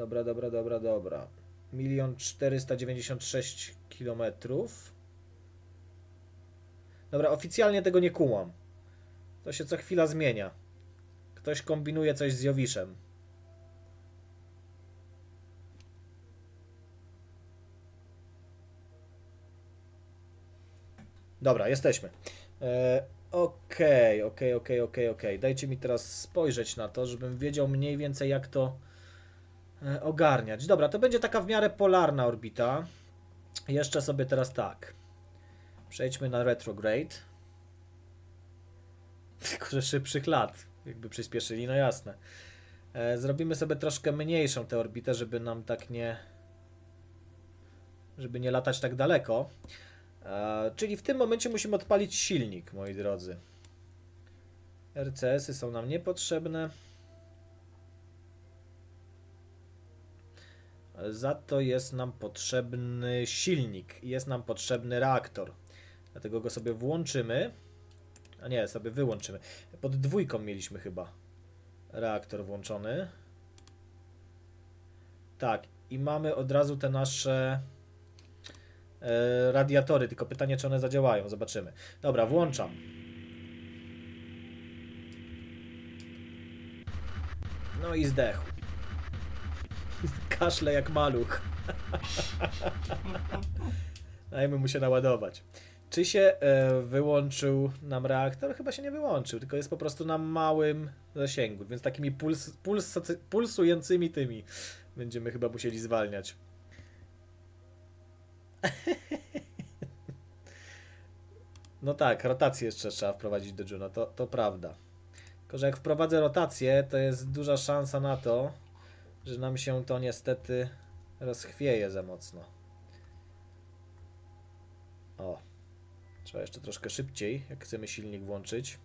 Dobra. 1 496 kilometrów. Dobra, oficjalnie tego nie kumam. To się co chwila zmienia. Ktoś kombinuje coś z Jowiszem. Dobra, jesteśmy. Okej. Dajcie mi teraz spojrzeć na to, żebym wiedział mniej więcej, jak to ogarniać. Dobra, to będzie taka w miarę polarna orbita. Jeszcze sobie teraz tak. Przejdźmy na retrograde. Tylko że szybszych lat. Jakby przyspieszyli, no jasne. Zrobimy sobie troszkę mniejszą tę orbitę, żeby nam tak nie... żeby nie latać tak daleko. Czyli w tym momencie musimy odpalić silnik, moi drodzy. RCS-y są nam niepotrzebne. Za to jest nam potrzebny silnik. Jest nam potrzebny reaktor. Dlatego go sobie włączymy. A nie, sobie wyłączymy. Pod dwójką mieliśmy chyba reaktor włączony. Tak. I mamy od razu te nasze... radiatory, tylko pytanie, czy one zadziałają. Zobaczymy. Dobra, włączam. No i zdechł. Kaszle jak maluch. Dajmy mu się naładować. Czy się wyłączył nam reaktor? Chyba się nie wyłączył, tylko jest po prostu na małym zasięgu, więc takimi pulsującymi tymi będziemy chyba musieli zwalniać. No tak, rotację jeszcze trzeba wprowadzić do Juno, to prawda. Tylko że jak wprowadzę rotację, to jest duża szansa na to, że nam się to niestety rozchwieje za mocno. O, trzeba jeszcze troszkę szybciej, jak chcemy silnik włączyć.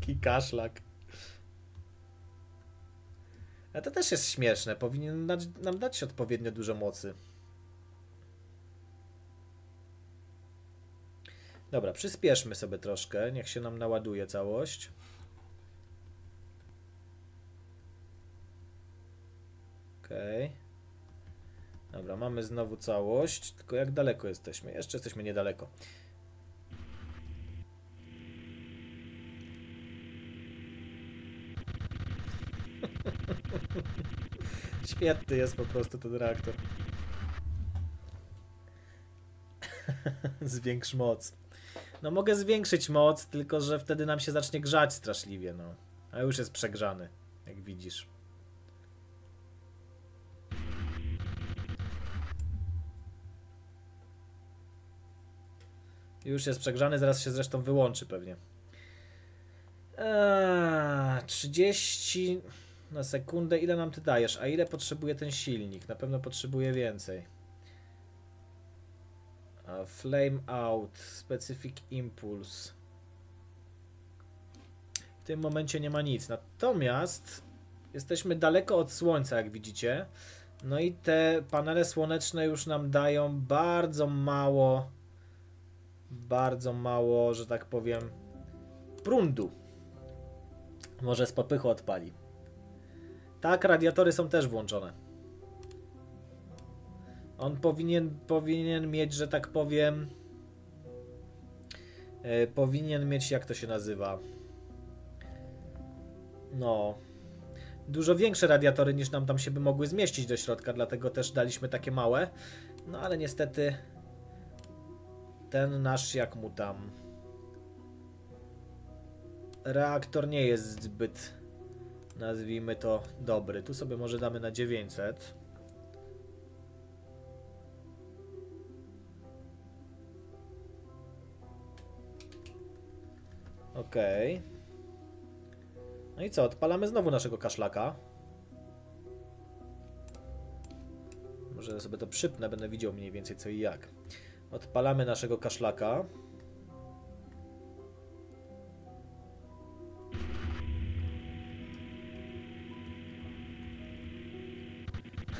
Kikaszlak. A to też jest śmieszne. Powinien nam dać odpowiednio dużo mocy. Dobra, przyspieszmy sobie troszkę. Niech się nam naładuje całość. Okej. Dobra, mamy znowu całość. Tylko jak daleko jesteśmy? Jeszcze jesteśmy niedaleko. Świetny jest po prostu ten reaktor. Zwiększ moc. No mogę zwiększyć moc, tylko że wtedy nam się zacznie grzać straszliwie, no. A już jest przegrzany, jak widzisz. Już jest przegrzany, zaraz się zresztą wyłączy pewnie. 30... na sekundę, ile nam ty dajesz? A ile potrzebuje ten silnik? Na pewno potrzebuje więcej. Flame out, specific impulse. W tym momencie nie ma nic. Natomiast jesteśmy daleko od słońca, jak widzicie. No i te panele słoneczne już nam dają bardzo mało, że tak powiem, prądu. Może z popychu odpali. Tak, radiatory są też włączone. On powinien mieć, że tak powiem... powinien mieć, jak to się nazywa? No... dużo większe radiatory niż nam tam się by mogły zmieścić do środka, dlatego też daliśmy takie małe. No ale niestety... ten nasz, jak mu tam... reaktor nie jest zbyt... nazwijmy to dobry. Tu sobie może damy na 900. Okej. No i co? Odpalamy znowu naszego kaszlaka. Może sobie to przypnę, będę widział mniej więcej co i jak. Odpalamy naszego kaszlaka.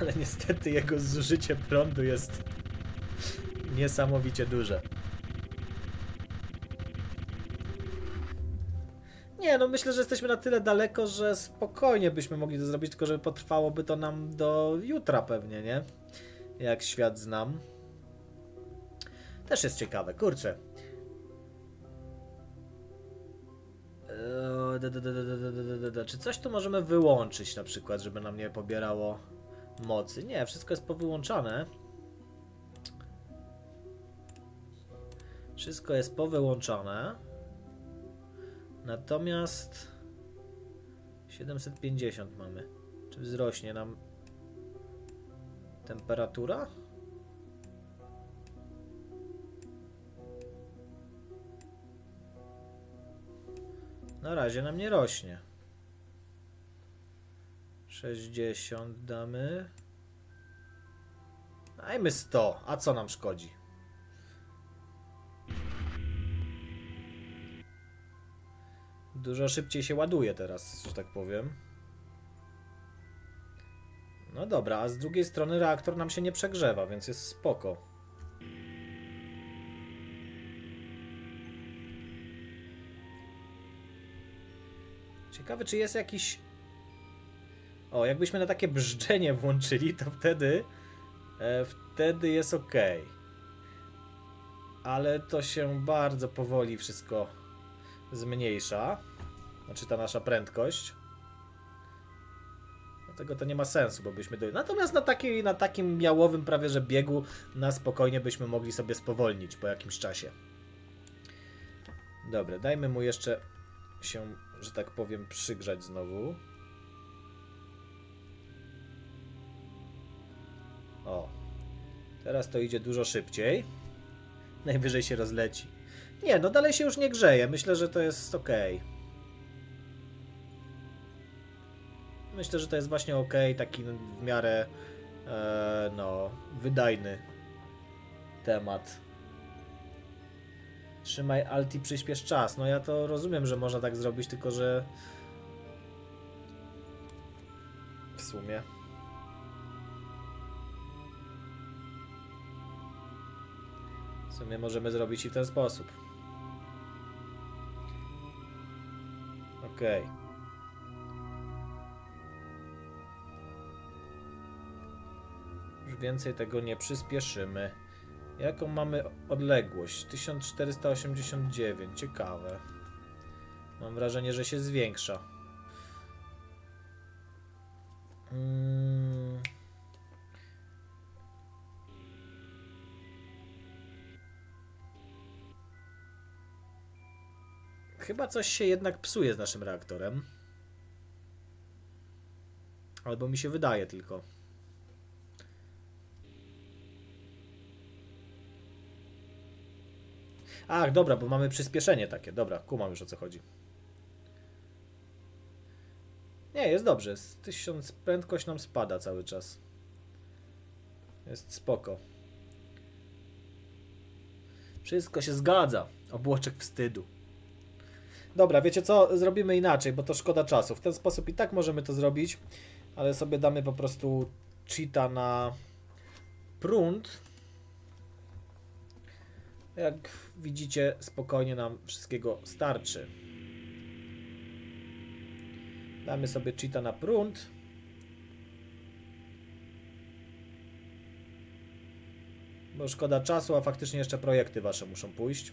Ale niestety jego zużycie prądu jest niesamowicie duże. Nie, no myślę, że jesteśmy na tyle daleko, że spokojnie byśmy mogli to zrobić, tylko żeby potrwałoby to nam do jutra pewnie, nie? Jak świat znam. Też jest ciekawe, kurczę. Czy coś tu możemy wyłączyć na przykład, żeby nam nie pobierało mocy? Nie, wszystko jest powyłączane. Wszystko jest powyłączane. Natomiast 750 mamy. Czy wzrośnie nam temperatura? Na razie nam nie rośnie. 60 damy. Dajmy 100, a co nam szkodzi? Dużo szybciej się ładuje teraz, że tak powiem. No dobra, a z drugiej strony reaktor nam się nie przegrzewa, więc jest spoko. Ciekawe, czy jest jakiś... O, jakbyśmy na takie brzdżenie włączyli, to wtedy... wtedy jest ok. Ale to się bardzo powoli wszystko zmniejsza. Znaczy ta nasza prędkość. Dlatego to nie ma sensu, bo byśmy... Natomiast na takim jałowym prawie że biegu na spokojnie byśmy mogli sobie spowolnić po jakimś czasie. Dobra, dajmy mu jeszcze się... że tak powiem, przygrzać znowu. O. Teraz to idzie dużo szybciej. Najwyżej się rozleci. Nie, no dalej się już nie grzeje. Myślę, że to jest ok. Myślę, że to jest właśnie ok. Taki w miarę no, wydajny temat. Trzymaj alt i przyspiesz czas. No ja to rozumiem, że można tak zrobić, tylko że... W sumie... możemy zrobić i w ten sposób. Okej. Już więcej tego nie przyspieszymy. Jaką mamy odległość? 1489. Ciekawe. Mam wrażenie, że się zwiększa. Chyba coś się jednak psuje z naszym reaktorem. Albo mi się wydaje tylko. Ach, dobra, bo mamy przyspieszenie takie. Dobra, kumam już o co chodzi. Nie, jest dobrze. Z 1000 prędkość nam spada cały czas. Jest spoko. Wszystko się zgadza. Obłoczek wstydu. Dobra, wiecie co? Zrobimy inaczej, bo to szkoda czasu. W ten sposób i tak możemy to zrobić, ale sobie damy po prostu cheata na prąd. Jak widzicie, spokojnie nam wszystkiego starczy. Damy sobie cheata na prąd. Bo szkoda czasu, a faktycznie jeszcze projekty wasze muszą pójść.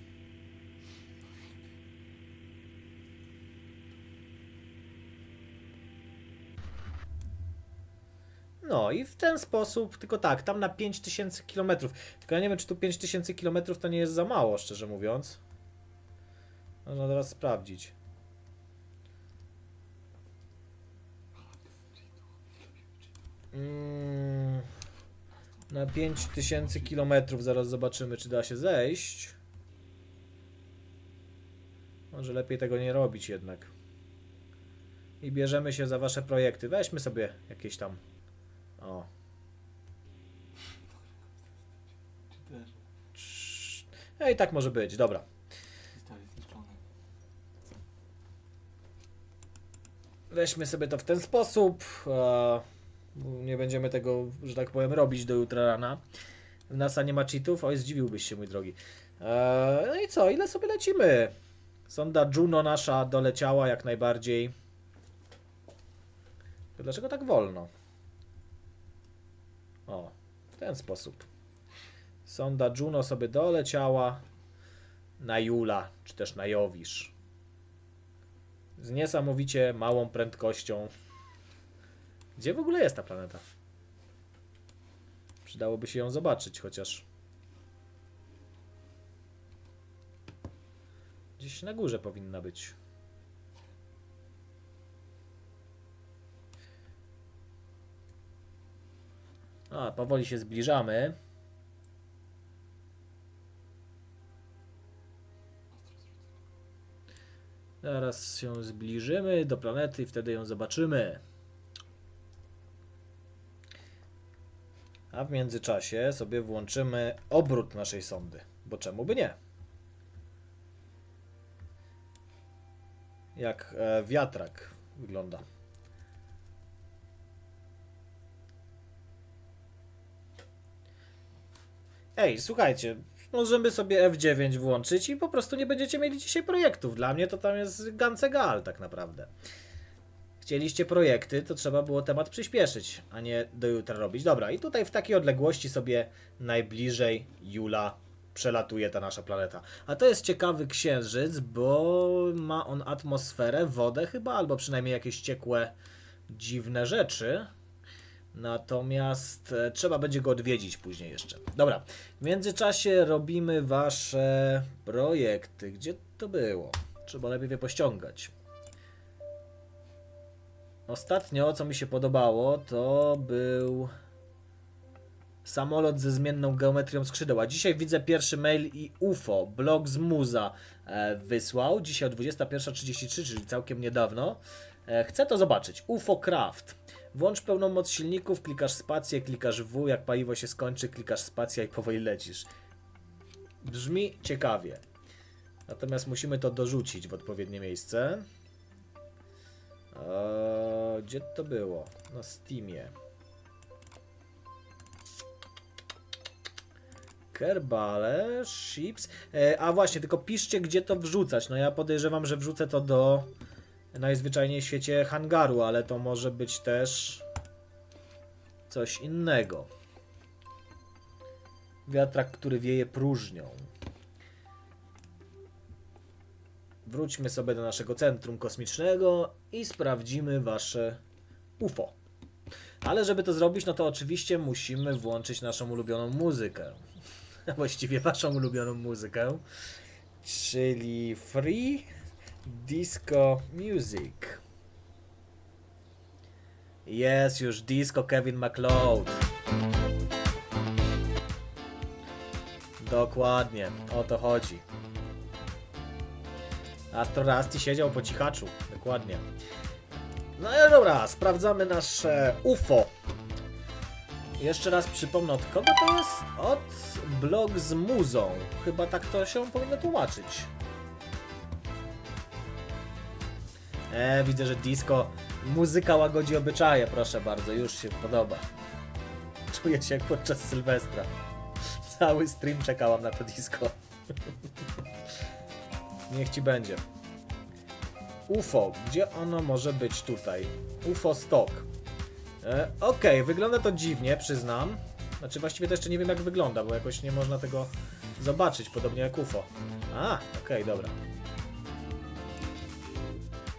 No i w ten sposób, tylko tak, tam na 5000 km. Tylko ja nie wiem, czy tu 5000 km to nie jest za mało, szczerze mówiąc. Można teraz sprawdzić. Na 5000 km zaraz zobaczymy, czy da się zejść. Może lepiej tego nie robić jednak. I bierzemy się za wasze projekty. Weźmy sobie jakieś tam... O. I tak może być, dobra. Weźmy sobie to w ten sposób. Nie będziemy tego, że tak powiem, robić do jutra rana. W NASA nie ma cheatów. Oj, zdziwiłbyś się, mój drogi. No i co? Ile sobie lecimy? Sonda Juno nasza doleciała jak najbardziej. To dlaczego tak wolno? O, w ten sposób. Sonda Juno sobie doleciała na Jula, czy też na Jowisz. Z niesamowicie małą prędkością. Gdzie w ogóle jest ta planeta? Przydałoby się ją zobaczyć chociaż. Gdzieś na górze powinna być. A, powoli się zbliżamy. Zaraz się zbliżymy do planety i wtedy ją zobaczymy. A w międzyczasie sobie włączymy obrót naszej sondy, bo czemu by nie? Jak wiatrak wygląda. Ej, słuchajcie, możemy sobie F9 włączyć i po prostu nie będziecie mieli dzisiaj projektów. Dla mnie to tam jest gancegal tak naprawdę. Chcieliście projekty, to trzeba było temat przyspieszyć, a nie do jutra robić. Dobra, i tutaj w takiej odległości sobie najbliżej Jula przelatuje ta nasza planeta. A to jest ciekawy księżyc, bo ma on atmosferę, wodę chyba, albo przynajmniej jakieś ciekłe, dziwne rzeczy. Natomiast trzeba będzie go odwiedzić później jeszcze. Dobra, w międzyczasie robimy wasze projekty. Gdzie to było? Trzeba lepiej je pościągać. Ostatnio, co mi się podobało, to był samolot ze zmienną geometrią skrzydeł. A dzisiaj widzę pierwszy mail i UFO. Blog z Muza wysłał. Dzisiaj o 21:33, czyli całkiem niedawno. Chcę to zobaczyć. UFO Craft. Włącz pełną moc silników, klikasz spację, klikasz W, jak paliwo się skończy, klikasz spację i powoli lecisz. Brzmi ciekawie. Natomiast musimy to dorzucić w odpowiednie miejsce. Gdzie to było? Na Steamie. Kerbale, Ships. A właśnie, tylko piszcie, gdzie to wrzucać. No ja podejrzewam, że wrzucę to do najzwyczajniej w świecie hangaru, ale to może być też coś innego. Wiatrak, który wieje próżnią. Wróćmy sobie do naszego centrum kosmicznego i sprawdzimy wasze UFO. Ale żeby to zrobić, no to oczywiście musimy włączyć naszą ulubioną muzykę. Właściwie waszą ulubioną muzykę, czyli Free Disco Music. Jest już disco Kevin MacLeod. Dokładnie, o to chodzi. Astro Rusty siedział po cichaczu, dokładnie. No ale dobra, sprawdzamy nasze UFO. Jeszcze raz przypomnę, od kogo to jest? Od Blog z Muzą. Chyba tak to się powinno tłumaczyć. Widzę, że disco, muzyka łagodzi obyczaje, proszę bardzo, już się podoba. Czuję się jak podczas Sylwestra. Cały stream czekałam na to disco. Niech ci będzie. UFO, gdzie ono może być tutaj? UFO Stock. Okej, wygląda to dziwnie, przyznam. Znaczy właściwie to jeszcze nie wiem jak wygląda, bo jakoś nie można tego zobaczyć, podobnie jak UFO. A, okej, dobra.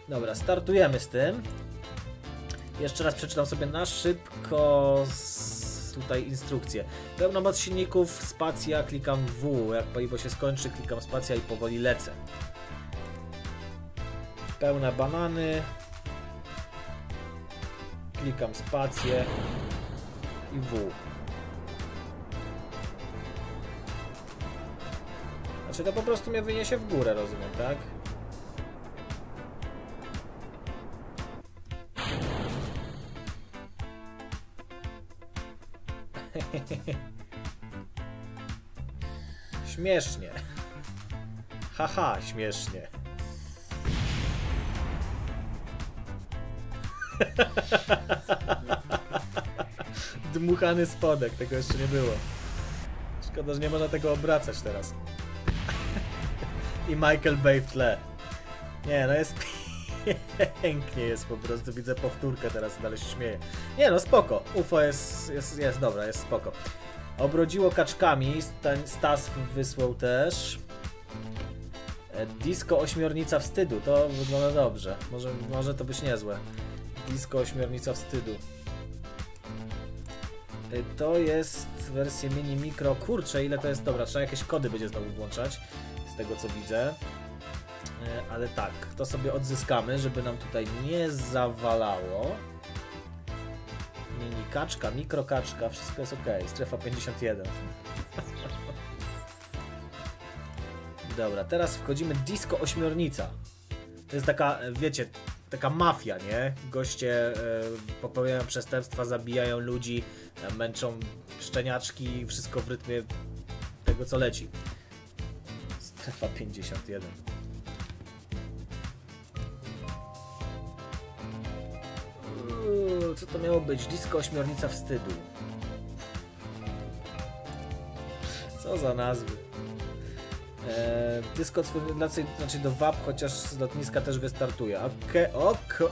Dobra, startujemy z tym. Jeszcze raz przeczytam sobie na szybko tutaj instrukcję. Pełna moc silników, spacja, klikam W. Jak paliwo się skończy, klikam spacja i powoli lecę. Pełne banany. Klikam spację i W. Znaczy to po prostu mnie wyniesie w górę, rozumiem, tak? Śmiesznie. Haha, śmiesznie. Dmuchany spodek, tego jeszcze nie było. Szkoda, że nie można tego obracać teraz. I Michael Bay w tle. Nie, no jest pięknie, jest po prostu, widzę powtórkę teraz, dalej się śmieję. Nie no, spoko, UFO jest dobra, jest spoko. Obrodziło kaczkami, Stas wysłał też. Disco ośmiornica wstydu, to wygląda dobrze, może to być niezłe. Disco ośmiornica wstydu. To jest wersja mini mikro, kurczę ile to jest, dobra, trzeba jakieś kody będzie znowu włączać, z tego co widzę. Ale tak, to sobie odzyskamy, żeby nam tutaj nie zawalało. Mini kaczka, mikro kaczka, wszystko jest ok, strefa 51. Dobra, teraz wchodzimy disco ośmiornica. To jest taka, wiecie, taka mafia, nie? Goście popełniają przestępstwa, zabijają ludzi, męczą szczeniaczki, wszystko w rytmie tego co leci. Strefa 51. Co to miało być? Disco ośmiornica wstydu. Co za nazwy. Dysko znaczy do WAP, chociaż z lotniska też wystartuje. Okej,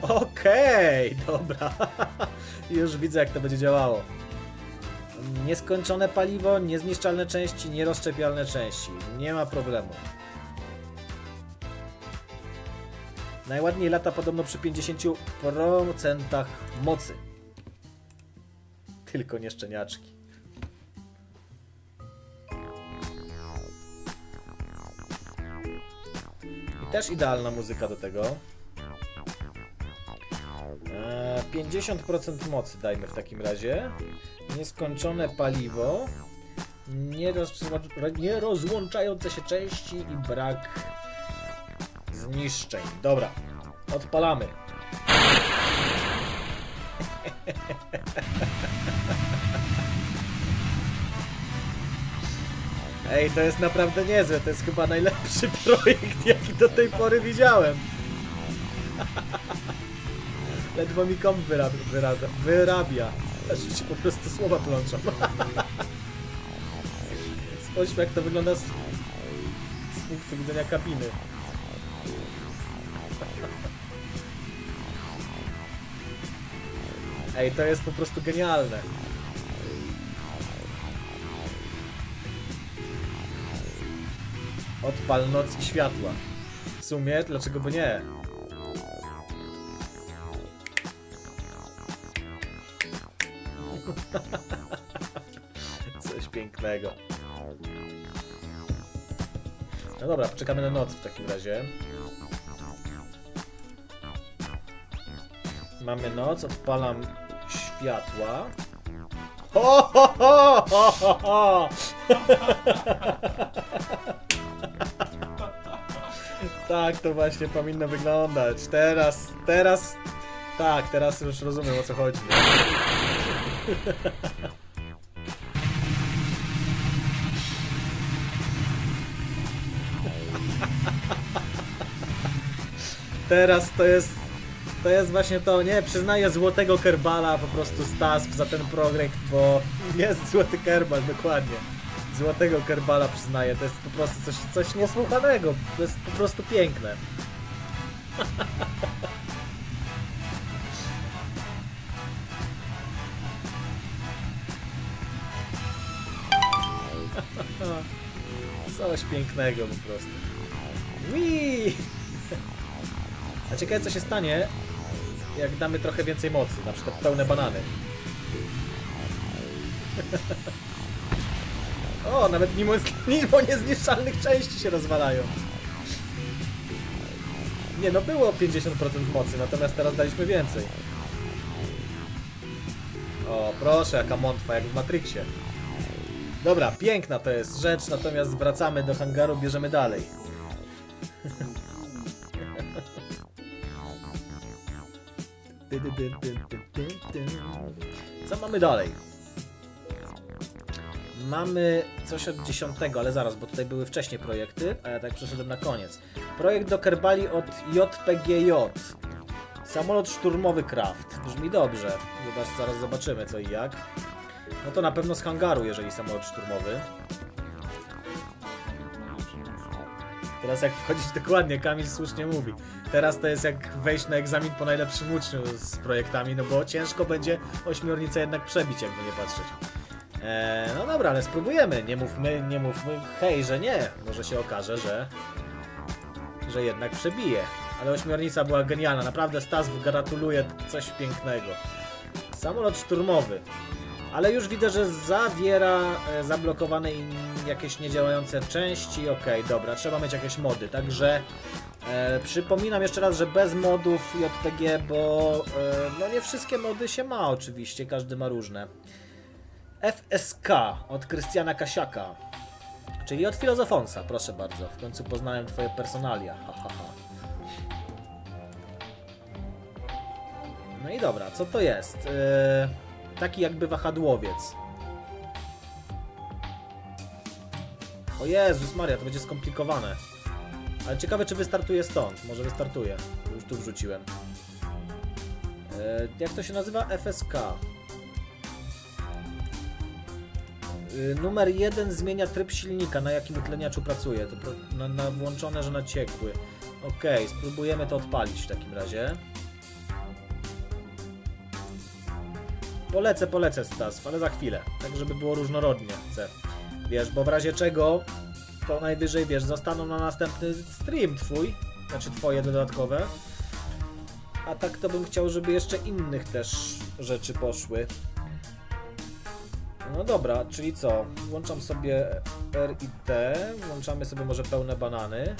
okej, dobra. Już widzę jak to będzie działało. Nieskończone paliwo, niezniszczalne części, nierozczepialne części. Nie ma problemu. Najładniej lata podobno przy 50% mocy. Tylko nie szczeniaczki. Też idealna muzyka do tego. 50% mocy dajmy w takim razie. Nieskończone paliwo. Nierozłączające się części i brak zniszczeń. Dobra, odpalamy. Ej, to jest naprawdę niezłe, to jest chyba najlepszy projekt, jaki do tej pory widziałem. Ledwo mi komp wyrabia. Aż się po prostu słowa plączą. Spójrzmy jak to wygląda z punktu widzenia kabiny. Ej, to jest po prostu genialne. Odpal noc i światła. W sumie, dlaczego by nie? Coś pięknego. No dobra, poczekamy na noc w takim razie. Mamy noc, odpalam światła. Ho, ho, ho, ho, ho, ho. Tak, to właśnie powinno wyglądać. Teraz... Tak, teraz już rozumiem o co chodzi. Teraz to jest... To jest właśnie to, nie? Przyznaję złotego Kerbala po prostu Stas za ten projekt, bo... Jest złoty Kerbal, dokładnie. Złotego Kerbala przyznaję, to jest po prostu coś niesłuchanego, to jest po prostu piękne. Coś pięknego po prostu. Wii! A ciekawe co się stanie, jak damy trochę więcej mocy, na przykład pełne banany. O, nawet mimo niezniszczalnych części się rozwalają. Nie no, było 50% mocy, natomiast teraz daliśmy więcej. O, proszę, jaka mątwa, jak w Matrixie. Dobra, piękna to jest rzecz, natomiast wracamy do hangaru, bierzemy dalej. Co mamy dalej? Mamy coś od 10, ale zaraz, bo tutaj były wcześniej projekty, a ja tak przeszedłem na koniec. Projekt do Kerbali od JPGJ. Samolot szturmowy Kraft. Brzmi dobrze. Zaraz zobaczymy co i jak. No to na pewno z hangaru, jeżeli samolot szturmowy. Teraz jak wchodzisz, dokładnie, Kamil słusznie mówi. Teraz to jest jak wejść na egzamin po najlepszym uczniu z projektami, no bo ciężko będzie ośmiornicę jednak przebić, jakby nie patrzeć. No dobra, ale spróbujemy. Nie mówmy, hej, że nie. Może się okaże, że jednak przebije. Ale ośmiornica była genialna. Naprawdę, Stas, gratuluję, coś pięknego. Samolot szturmowy. Ale już widzę, że zawiera zablokowane jakieś niedziałające części. Okej, dobra, trzeba mieć jakieś mody. Także przypominam jeszcze raz, że bez modów JPG, bo no nie wszystkie mody się ma oczywiście, każdy ma różne. FSK od Krystiana Kasiaka, czyli od Filozofonsa, proszę bardzo. W końcu poznałem twoje personalia. Ha, ha, ha. No i dobra, co to jest? Taki jakby wahadłowiec. O Jezus Maria, to będzie skomplikowane. Ale ciekawe, czy wystartuje stąd. Może wystartuje. Już tu wrzuciłem. Jak to się nazywa? FSK. Numer 1 zmienia tryb silnika, na jakim utleniaczu pracuje. To na włączone, że na ciekły. Okej, spróbujemy to odpalić w takim razie. Polecę Stas, ale za chwilę, tak żeby było różnorodnie, chcę. Wiesz, bo w razie czego to najwyżej, wiesz, zostaną na następny stream twój, znaczy twoje dodatkowe. A tak to bym chciał, żeby jeszcze innych też rzeczy poszły. No dobra, czyli co? Włączam sobie R i T, włączamy sobie może pełne banany.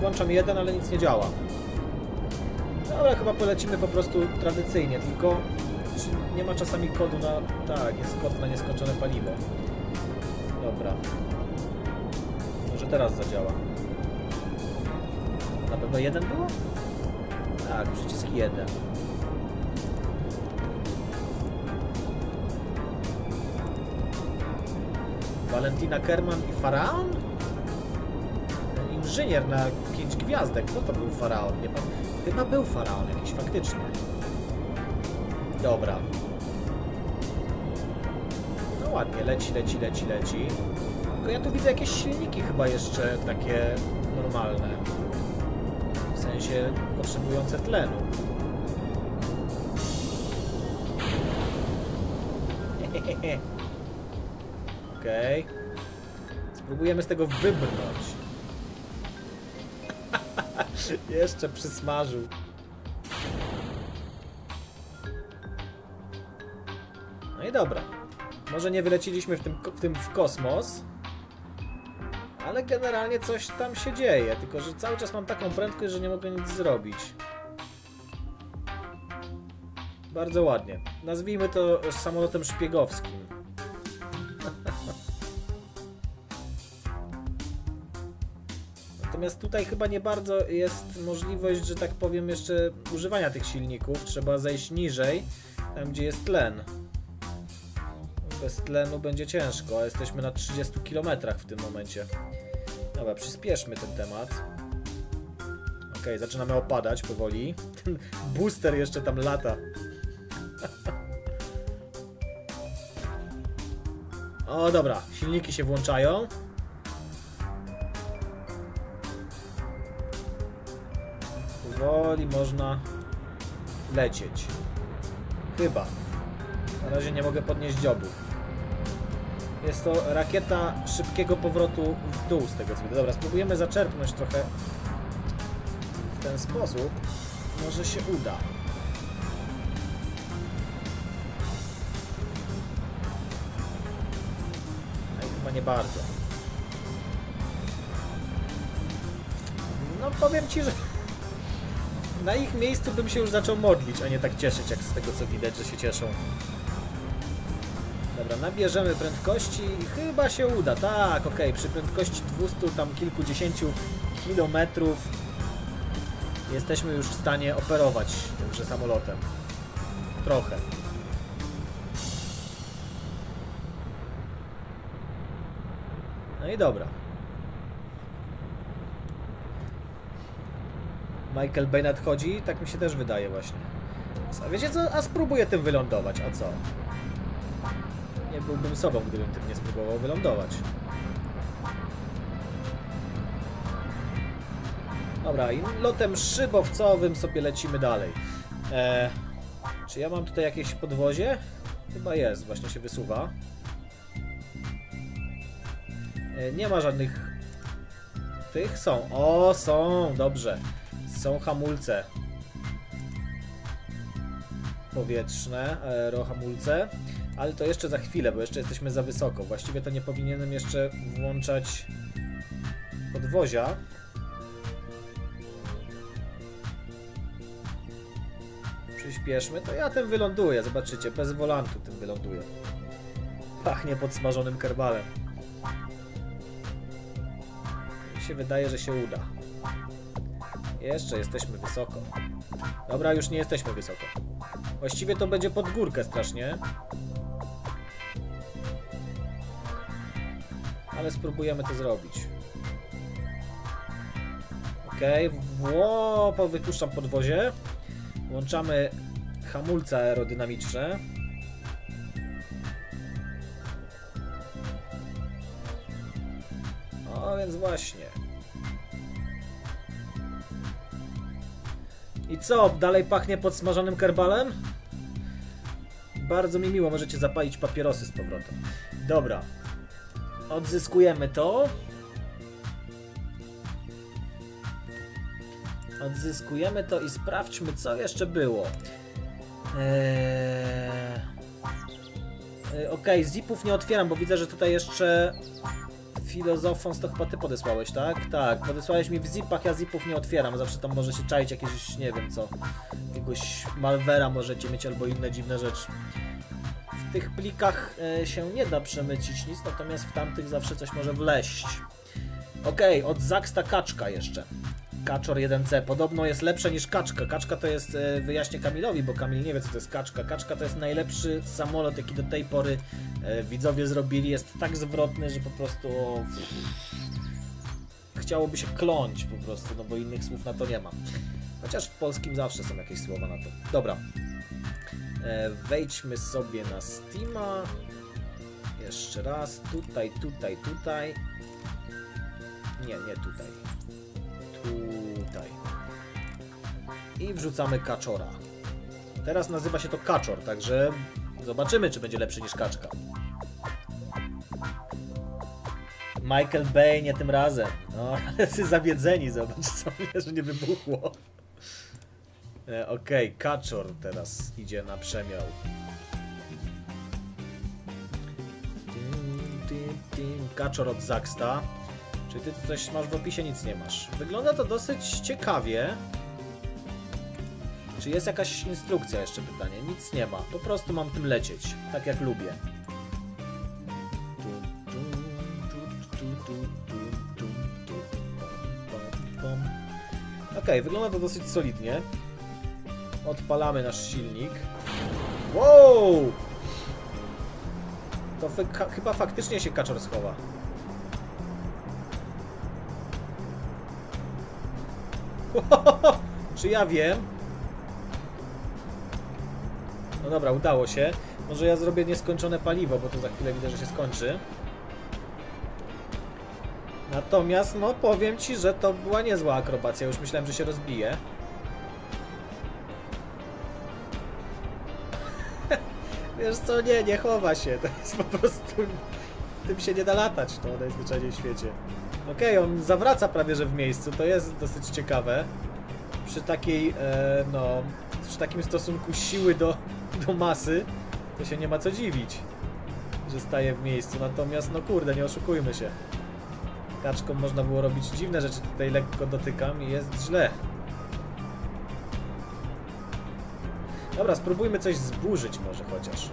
Włączam jeden, ale nic nie działa. Dobra, chyba polecimy po prostu tradycyjnie, tylko nie ma czasami kodu na... Tak, jest kod na nieskończone paliwo. Dobra. Może teraz zadziała. Na pewno jeden było? Tak, przycisk jeden. Valentina Kerman i Faraon? Inżynier na 5 gwiazdek. Kto to był Faraon? Nie pan... Chyba był Faraon jakiś faktycznie. Dobra. No ładnie, leci. Tylko ja tu widzę jakieś silniki chyba jeszcze takie normalne. W sensie potrzebujące tlenu. Okej. Spróbujemy z tego wybrnąć. Jeszcze przysmażył. No i dobra. Może nie wyleciliśmy w kosmos, ale generalnie coś tam się dzieje. Tylko że cały czas mam taką prędkość, że nie mogę nic zrobić. Bardzo ładnie. Nazwijmy to samolotem szpiegowskim. Natomiast tutaj chyba nie bardzo jest możliwość, że tak powiem, jeszcze używania tych silników. Trzeba zejść niżej, tam gdzie jest tlen. Bez tlenu będzie ciężko, a jesteśmy na 30 km w tym momencie. Dobra, przyspieszmy ten temat. Okej, zaczynamy opadać powoli. Ten booster jeszcze tam lata. O, dobra, silniki się włączają. Powoli można lecieć. Chyba. Na razie nie mogę podnieść dziobu. Jest to rakieta szybkiego powrotu w dół z tego co widzę. Dobra, spróbujemy zaczerpnąć trochę w ten sposób. Może się uda. No i chyba nie bardzo. No powiem ci, że na ich miejscu bym się już zaczął modlić, a nie tak cieszyć, jak z tego co widać, że się cieszą. Dobra, nabierzemy prędkości i chyba się uda. Tak, okej, przy prędkości 200, tam kilkudziesięciu kilometrów jesteśmy już w stanie operować tymże samolotem. Trochę. No i dobra. Michael Bay nadchodzi, tak mi się też wydaje właśnie. A wiecie co? A spróbuję tym wylądować, a co? nie byłbym sobą, gdybym tym nie spróbował wylądować. Dobra, i lotem szybowcowym sobie lecimy dalej. Czy ja mam tutaj jakieś podwozie? Chyba jest, właśnie się wysuwa. Nie ma żadnych... Tych są. O, są! Dobrze. Są hamulce. Powietrzne, aerohamulce. Ale to jeszcze za chwilę, bo jeszcze jesteśmy za wysoko. Właściwie to nie powinienem jeszcze włączać podwozia. Przyspieszmy, to ja tym wyląduję, zobaczycie, bez wolantu tym wyląduję. Pachnie podsmażonym kerbalem. Mi się wydaje, że się uda. Jeszcze jesteśmy wysoko. Dobra, już nie jesteśmy wysoko. Właściwie to będzie pod górkę strasznie. Ale spróbujemy to zrobić. Okej, łopo, wypuszczam podwozie. Włączamy hamulce aerodynamiczne. O, więc właśnie. I co? Dalej pachnie podsmażonym kerbalem? Bardzo mi miło, możecie zapalić papierosy z powrotem. Dobra. Odzyskujemy to. Odzyskujemy to i sprawdźmy, co jeszcze było. Okej, zipów nie otwieram, bo widzę, że tutaj jeszcze filozofon to chyba ty podesłałeś, tak? Tak, podesłałeś mi w zipach, ja zipów nie otwieram. Zawsze tam może się czaić jakieś, nie wiem co, jakiegoś malwera możecie mieć albo inne dziwne rzeczy. W tych plikach się nie da przemycić nic, natomiast w tamtych zawsze coś może wleść. Okej, od Zaksta kaczka jeszcze. Kaczor 1C. Podobno jest lepsze niż kaczka. Kaczka to jest, wyjaśnię Kamilowi, bo Kamil nie wie, co to jest kaczka. Kaczka to jest najlepszy samolot, jaki do tej pory widzowie zrobili. Jest tak zwrotny, że po prostu chciałoby się kląć po prostu, no bo innych słów na to nie ma. Chociaż w polskim zawsze są jakieś słowa na to. Dobra. Wejdźmy sobie na Steama. Jeszcze raz. Tutaj, tutaj, tutaj. Nie, nie tutaj. Tutaj. I wrzucamy kaczora. Teraz nazywa się to kaczor, także zobaczymy, czy będzie lepszy niż kaczka. Michael Bay nie tym razem. No, ale jesteś zawiedzeni, zobacz, co mnie, że nie wybuchło. Okej, kaczor teraz idzie na przemiał. Kaczor od Zaksta. Czyli ty coś masz w opisie, nic nie masz. Wygląda to dosyć ciekawie. Czy jest jakaś instrukcja jeszcze pytanie? Nic nie ma. Po prostu mam tym lecieć. Tak jak lubię. Okej, wygląda to dosyć solidnie. Odpalamy nasz silnik. Wow! To chyba faktycznie się kaczor schowa. Czy ja wiem? No dobra, udało się. Może ja zrobię nieskończone paliwo, bo to za chwilę widzę, że się skończy. Natomiast, no powiem ci, że to była niezła akrobacja. Już myślałem, że się rozbije. Wiesz co, nie, nie chowa się. To jest po prostu... Tym się nie da latać, to najzwyczajniej w świecie. Okej, on zawraca prawie, że w miejscu, to jest dosyć ciekawe. Przy takiej, no, przy takim stosunku siły do masy, to się nie ma co dziwić, że staje w miejscu. Natomiast, no kurde, nie oszukujmy się. Kaczką można było robić dziwne rzeczy, tutaj lekko dotykam i jest źle. Dobra, spróbujmy coś zburzyć może chociaż.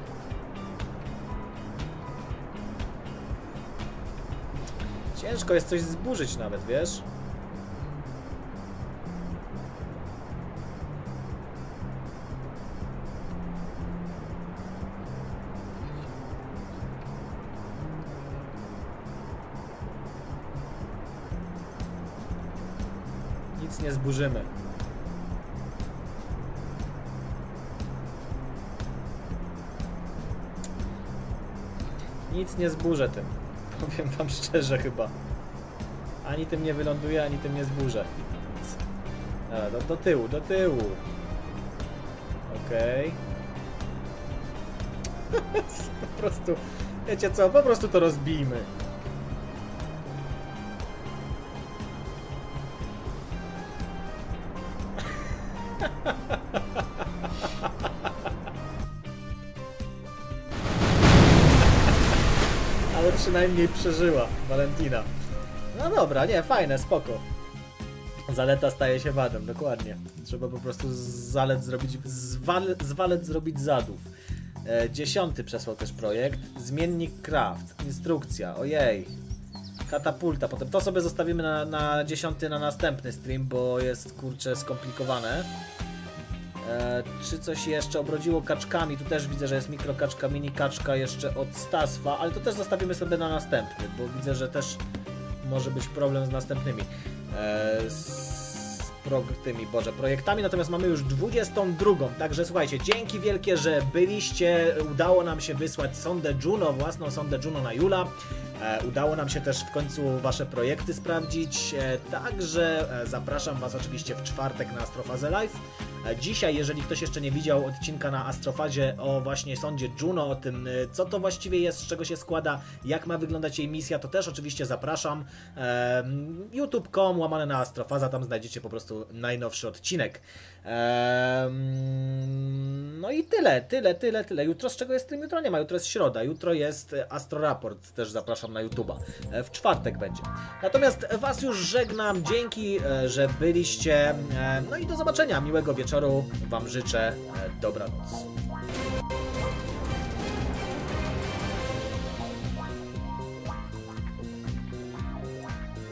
Ciężko jest coś zburzyć nawet, wiesz? Nic nie zburzymy. Nic nie zburzę tym. Powiem wam szczerze chyba. Ani tym nie wyląduję, ani tym nie zburzę. Dobra, do tyłu, do tyłu. Okej. Po prostu, wiecie co, po prostu to rozbijmy. Ale przynajmniej przeżyła Valentina. No dobra, nie, fajne, spoko. Zaleta staje się wadem, dokładnie. Trzeba po prostu z walet zrobić zadów. 10 przesłał też projekt. Zmiennik craft, instrukcja, ojej. Katapulta, potem to sobie zostawimy na 10, na następny stream, bo jest kurczę skomplikowane. Czy coś jeszcze obrodziło kaczkami? Tu też widzę, że jest mikrokaczka, mini kaczka jeszcze od Stasfa, ale to też zostawimy sobie na następny, bo widzę, że też może być problem z następnymi projektami, natomiast mamy już 22, także słuchajcie, dzięki wielkie, że byliście, udało nam się wysłać sondę Juno, własną sondę Juno na Jula, udało nam się też w końcu wasze projekty sprawdzić, także zapraszam was oczywiście w czwartek na Astrofazę Live. Dzisiaj, jeżeli ktoś jeszcze nie widział odcinka na Astrofazie o właśnie sondzie Juno, o tym co to właściwie jest, z czego się składa, jak ma wyglądać jej misja, to też oczywiście zapraszam. youtube.com/astrofaza, tam znajdziecie po prostu najnowszy odcinek. No i tyle. Jutro z czego jest stream? Jutro nie ma, jutro jest środa, jutro jest Astroraport, też zapraszam na YouTube'a. W czwartek będzie. Natomiast was już żegnam, dzięki, że byliście, no i do zobaczenia, miłego wieczoru wam życzę, dobranoc.